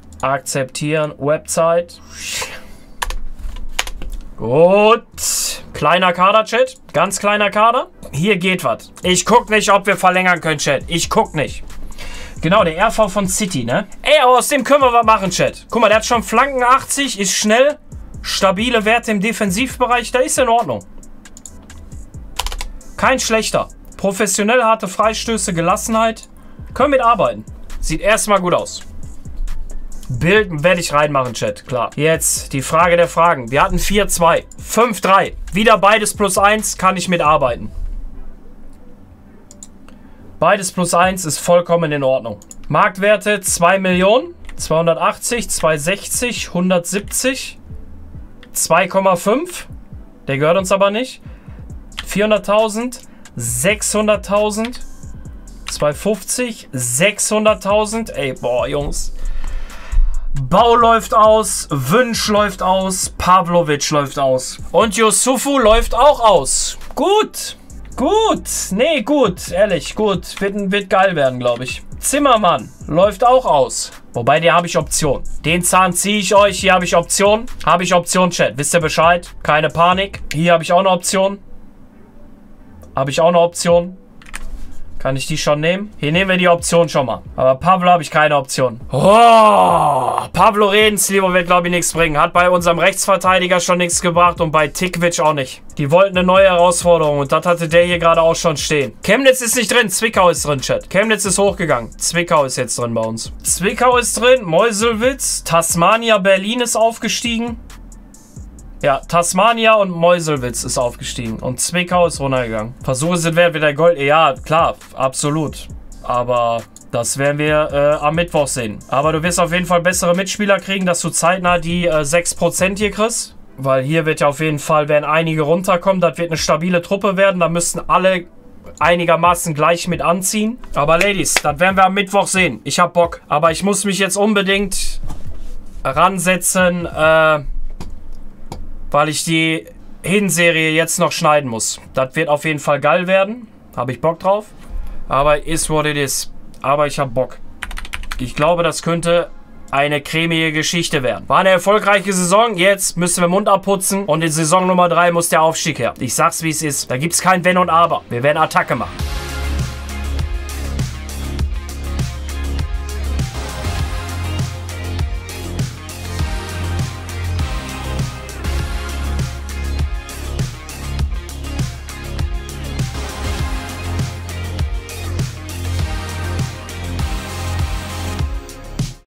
Gut. Kleiner Kader, Chat. Ganz kleiner Kader. Hier geht was. Ich guck nicht, ob wir verlängern können, Chat. Ich guck nicht. Genau, der RV von City, ne? Ey, aber aus dem können wir was machen, Chat. Guck mal, der hat schon Flanken 80, ist schnell. Stabile Werte im Defensivbereich, da ist in Ordnung. Kein schlechter. Professionell, harte Freistöße, Gelassenheit. Können mitarbeiten. Sieht erstmal gut aus. Bild werde ich reinmachen, Chat, klar. Jetzt die Frage der Fragen. Wir hatten 4-2, 5-3. Wieder beides plus 1, kann ich mitarbeiten. Beides plus 1 ist vollkommen in Ordnung. Marktwerte 2 Millionen, 280, 260, 170, 2,5. Der gehört uns aber nicht. 400.000, 600.000, 250, 600.000. Ey, boah, Jungs. Bau läuft aus, Wünsch läuft aus, Pavlovic läuft aus. Und Yusufu läuft auch aus. Gut. Gut, nee, gut, ehrlich, gut. Wird geil werden, glaube ich. Zimmermann läuft auch aus. Wobei, den habe ich Option. Den Zahn ziehe ich euch. Hier habe ich Option. Habe ich Option, Chat. Wisst ihr Bescheid? Keine Panik. Hier habe ich auch eine Option. Habe ich auch eine Option. Kann ich die schon nehmen? Hier nehmen wir die Option schon mal. Aber Pablo habe ich keine Option. Oh, Pablo Redenslieber wird, glaube ich, nichts bringen. Hat bei unserem Rechtsverteidiger schon nichts gebracht und bei Tikvic auch nicht. Die wollten eine neue Herausforderung und das hatte der hier gerade auch schon stehen. Chemnitz ist nicht drin, Zwickau ist drin, Chat. Chemnitz ist hochgegangen, Zwickau ist jetzt drin bei uns. Zwickau ist drin, Meuselwitz, Tasmania, Berlin ist aufgestiegen. Ja, Tasmania und Meuselwitz ist aufgestiegen und Zwickau ist runtergegangen. Versuche sind wert wieder Gold. Ja, klar, absolut. Aber das werden wir am Mittwoch sehen. Aber du wirst auf jeden Fall bessere Mitspieler kriegen, dass du zeitnah die 6% hier kriegst. Weil hier wird ja auf jeden Fall, werden einige runterkommen. Das wird eine stabile Truppe werden. Da müssten alle einigermaßen gleich mit anziehen. Aber Ladies, das werden wir am Mittwoch sehen. Ich hab Bock. Aber ich muss mich jetzt unbedingt ransetzen, weil ich die Hinserie jetzt noch schneiden muss. Das wird auf jeden Fall geil werden. Habe ich Bock drauf. Aber is what it is. Aber ich habe Bock. Ich glaube, das könnte eine cremige Geschichte werden. War eine erfolgreiche Saison. Jetzt müssen wir Mund abputzen. Und in Saison Nummer 3 muss der Aufstieg her. Ich sag's, wie es ist. Da gibt's kein Wenn und Aber. Wir werden Attacke machen.